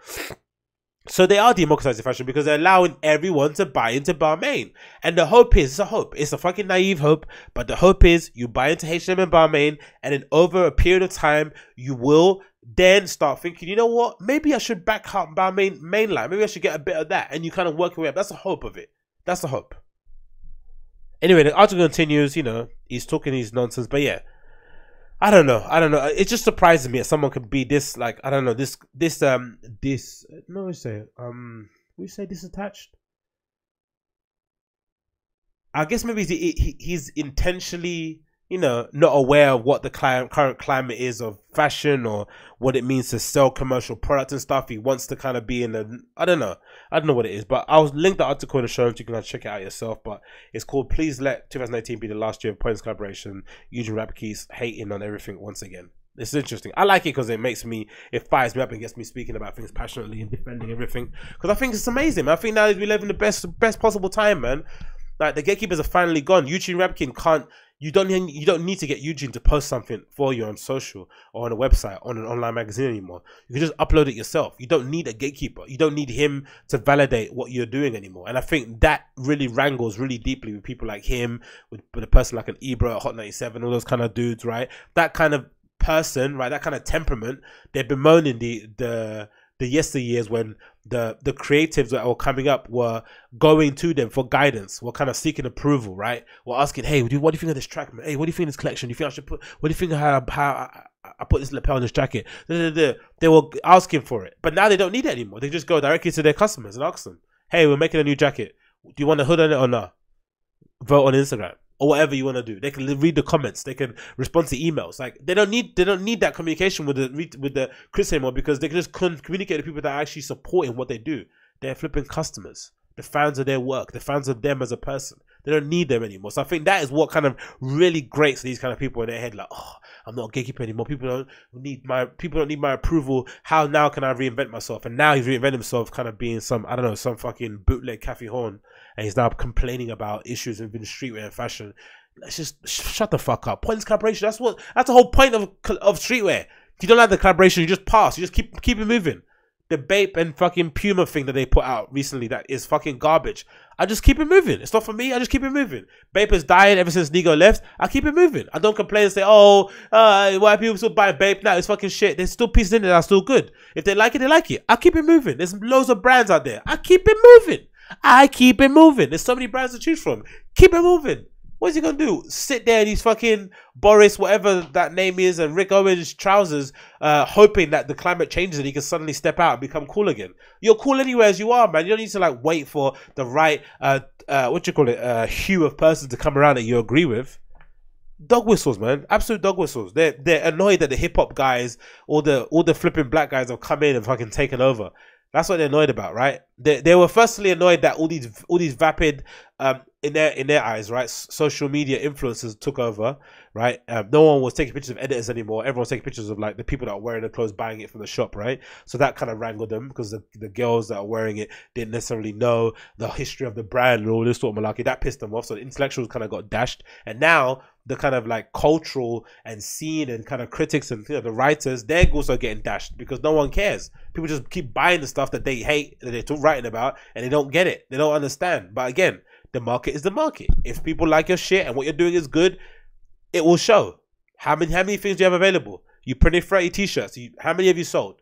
So they are democratizing fashion because they're allowing everyone to buy into Balmain. And the hope is, it's a hope, it's a fucking naive hope, but the hope is you buy into H and M and Balmain, and then over a period of time, you will then start thinking, you know what, maybe I should back up Balmain mainline. Maybe I should get a bit of that. And you kind of work your way up. That's the hope of it. That's the hope. Anyway, the article continues, you know, he's talking his nonsense, but yeah. I don't know. I don't know. It just surprises me that someone could be this, like, I don't know, this, this, um, this, no, we say, um, we say disattached. I guess maybe he's, he's intentionally, you know, not aware of what the current climate is of fashion or what it means to sell commercial products and stuff. He wants to kind of be in the, I don't know. I don't know what it is, but I'll link the article in the show so you can check it out yourself. But it's called Please Let twenty nineteen Be the Last Year of Points Collaboration. Eugene Rapke's hating on everything once again. It's interesting. I like it because it makes me, it fires me up and gets me speaking about things passionately and defending everything. Because I think it's amazing. I think now we live in the best, best possible time, man. Like, the gatekeepers are finally gone. Eugene Rapkin can't, you don't, you don't need to get Eugene to post something for you on social or on a website, on an online magazine anymore. You can just upload it yourself. You don't need a gatekeeper. You don't need him to validate what you're doing anymore. And I think that really wrangles really deeply with people like him, with, with a person like an Ibra, Hot ninety-seven, all those kind of dudes, right? That kind of person, right? That kind of temperament. They're bemoaning the, the, the yesteryears when the the creatives that were coming up were going to them for guidance, were kind of seeking approval, right? Were asking, hey, what do you think of this track, man? Hey, what do you think of this collection? Do you think I should put, what do you think of how, how I, I put this lapel on this jacket? They were asking for it, but now they don't need it anymore. They just go directly to their customers and ask them, hey, we're making a new jacket. Do you want a hood on it or not? Vote on Instagram. Or whatever you want to do, they can read the comments. They can respond to emails. Like, they don't need, they don't need that communication with the with the Chris anymore because they can just communicate to people that are actually supporting what they do. They're flipping customers, the fans of their work, the fans of them as a person. They don't need them anymore. So I think that is what kind of really grates these kind of people in their head. Like, oh, I'm not a gatekeeper anymore. People don't need my people don't need my approval. How now can I reinvent myself? And now he's reinvented himself, kind of being some I don't know some fucking bootleg Cafe Horn, and he's now complaining about issues within streetwear and fashion. Let's just sh shut the fuck up. Points collaboration. That's what. That's the whole point of of streetwear. If you don't like the collaboration, you just pass. You just keep keep it moving. The Bape and fucking Puma thing that they put out recently that is fucking garbage. I just keep it moving. It's not for me. I just keep it moving. Bape has died ever since Nigo left. I keep it moving. I don't complain and say, oh, uh, why are people still buying Bape? No, it's fucking shit. There's still pieces in it that are still good. If they like it, they like it. I keep it moving. There's loads of brands out there. I keep it moving. I keep it moving. There's so many brands to choose from. Keep it moving. What is he gonna do? Sit there in these fucking Boris, whatever that name is, and Rick Owens trousers, uh, hoping that the climate changes and he can suddenly step out and become cool again. You're cool anywhere as you are, man. You don't need to like wait for the right, uh, uh, what you call it, uh, hue of person to come around that you agree with. Dog whistles, man. Absolute dog whistles. They're they're annoyed that the hip hop guys, all the all the flipping black guys have come in and fucking taken over. That's what they're annoyed about, right? They they were firstly annoyed that all these all these vapid, um, in their in their eyes, right? S social media influencers took over, right? Um, no one was taking pictures of editors anymore. Everyone was taking pictures of like the people that are wearing the clothes, buying it from the shop, right? So that kind of wrangled them because the the girls that are wearing it didn't necessarily know the history of the brand and all this sort of malarkey. That pissed them off. So the intellectuals kind of got dashed, and now the kind of like cultural and scene and kind of critics and you know, the writers, they're also getting dashed because no one cares. People just keep buying the stuff that they hate, that they're writing about, and they don't get it. They don't understand. But again, the market is the market. If people like your shit and what you're doing is good, it will show. How many, how many things do you have available? You printed thirty t-shirts. How many have you sold?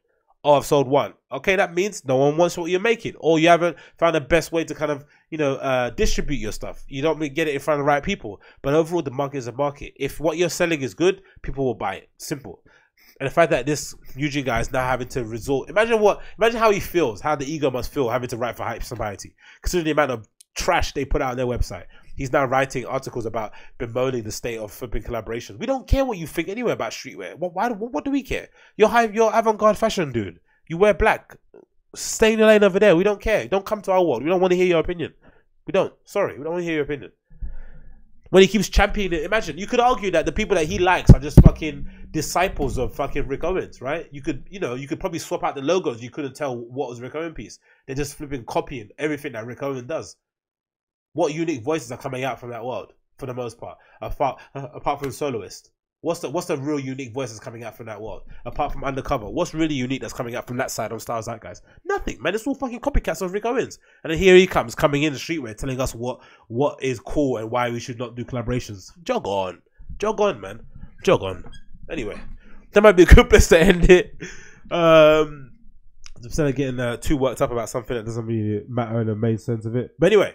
Oh, I've sold one. Okay, that means no one wants what you're making, or you haven't found the best way to kind of, you know, uh, distribute your stuff. You don't get it in front of the right people. But overall, the market is a market. If what you're selling is good, people will buy it. Simple. And the fact that this Eugene guy is now having to resort, imagine what, imagine how he feels, how the ego must feel having to write for Hype Society, considering the amount of trash they put out on their website. He's now writing articles about bemoaning the state of flipping collaborations. We don't care what you think anywhere about streetwear. What, why, what, what do we care? You're high, you're avant-garde fashion dude. You wear black. Stay in your lane over there. We don't care. Don't come to our world. We don't want to hear your opinion. We don't. Sorry, we don't want to hear your opinion. When he keeps championing it, imagine, you could argue that the people that he likes are just fucking disciples of fucking Rick Owens, right? You could, you know, you could probably swap out the logos. You couldn't tell what was Rick Owens piece. They're just flipping copying everything that Rick Owens does. What unique voices are coming out from that world, for the most part, apart, apart from soloist? What's the what's the real unique voices coming out from that world, apart from Undercover? What's really unique that's coming out from that side on Styles Out Guys? Nothing, man. It's all fucking copycats of Rick Owens. And then here he comes, coming in the streetwear, telling us what what is cool and why we should not do collaborations. Jog on, jog on, man, jog on. Anyway, that might be a good place to end it. Um, instead of getting uh, too worked up about something that doesn't really matter in the main sense of it. But anyway.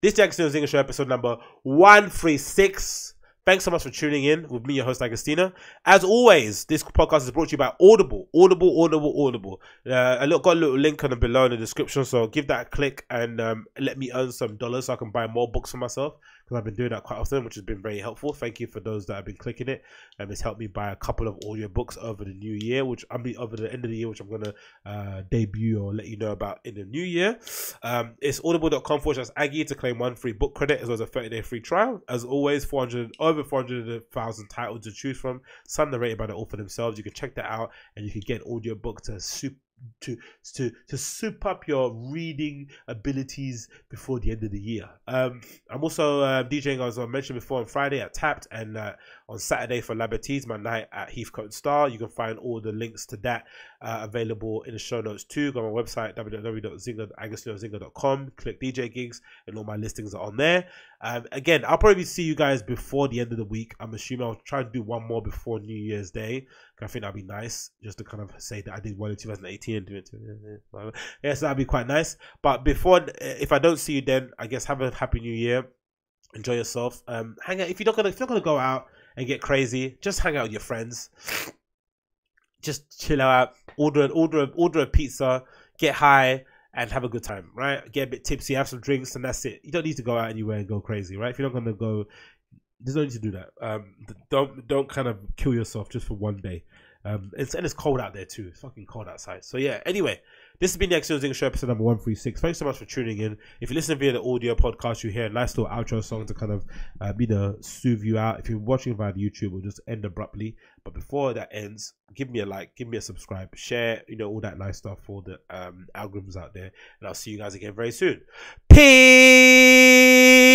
This is the Agostinho Zinga Show, episode number one thirty-six. Thanks so much for tuning in with me, your host, Agostinho. As always, this podcast is brought to you by Audible. Audible, Audible, Audible. Uh, I got a little link on the below in the description, so give that a click and um, let me earn some dollars so I can buy more books for myself, because I've been doing that quite often, which has been very helpful. Thank you for those that have been clicking it. Um, it's helped me buy a couple of audiobooks over the new year, which I'll be over the end of the year, which I'm going to uh, debut or let you know about in the new year. Um, it's audible dot com forward slash Aggie to claim one free book credit as well as a thirty day free trial. As always, four hundred over four hundred thousand titles to choose from, some narrated by the author themselves. You can check that out, and you can get an audiobook to super To, to to soup up your reading abilities before the end of the year. Um, I'm also uh, DJing, as I mentioned before, on Friday at Tapped, and uh, on Saturday for Labatees, my night at Heathcote Star. You can find all the links to that uh, available in the show notes too. Go on my website, w w w dot agostinho zinga dot com, click D J gigs, and all my listings are on there. Um, again, I'll probably see you guys before the end of the week. I'm assuming I'll try to do one more before New Year's Day. I think that'd be nice, just to kind of say that I did one in two thousand eighteen and do it. Yes, yeah, so that'd be quite nice. But before, if I don't see you, then I guess have a happy New Year. Enjoy yourself. Um, hang out if you're not gonna if you're not gonna go out and get crazy. Just hang out with your friends. Just chill out. Order order order a pizza. Get high. And have a good time, right? Get a bit tipsy, have some drinks, and that's it. You don't need to go out anywhere and go crazy, right? If you're not going to go, there's no need to do that. Um, don't don't kind of kill yourself just for one day. Um, it's, and it's cold out there too. It's fucking cold outside. So yeah, anyway, this has been the Agostinho Zinga Show, episode number one thirty-six. Thanks so much for tuning in. If you listen via the audio podcast, you hear a nice little outro song to kind of uh, either soothe you out. If you're watching via YouTube, it'll just end abruptly. But before that ends, give me a like, give me a subscribe, share, you know, all that nice stuff for the um, algorithms out there. And I'll see you guys again very soon. Peace!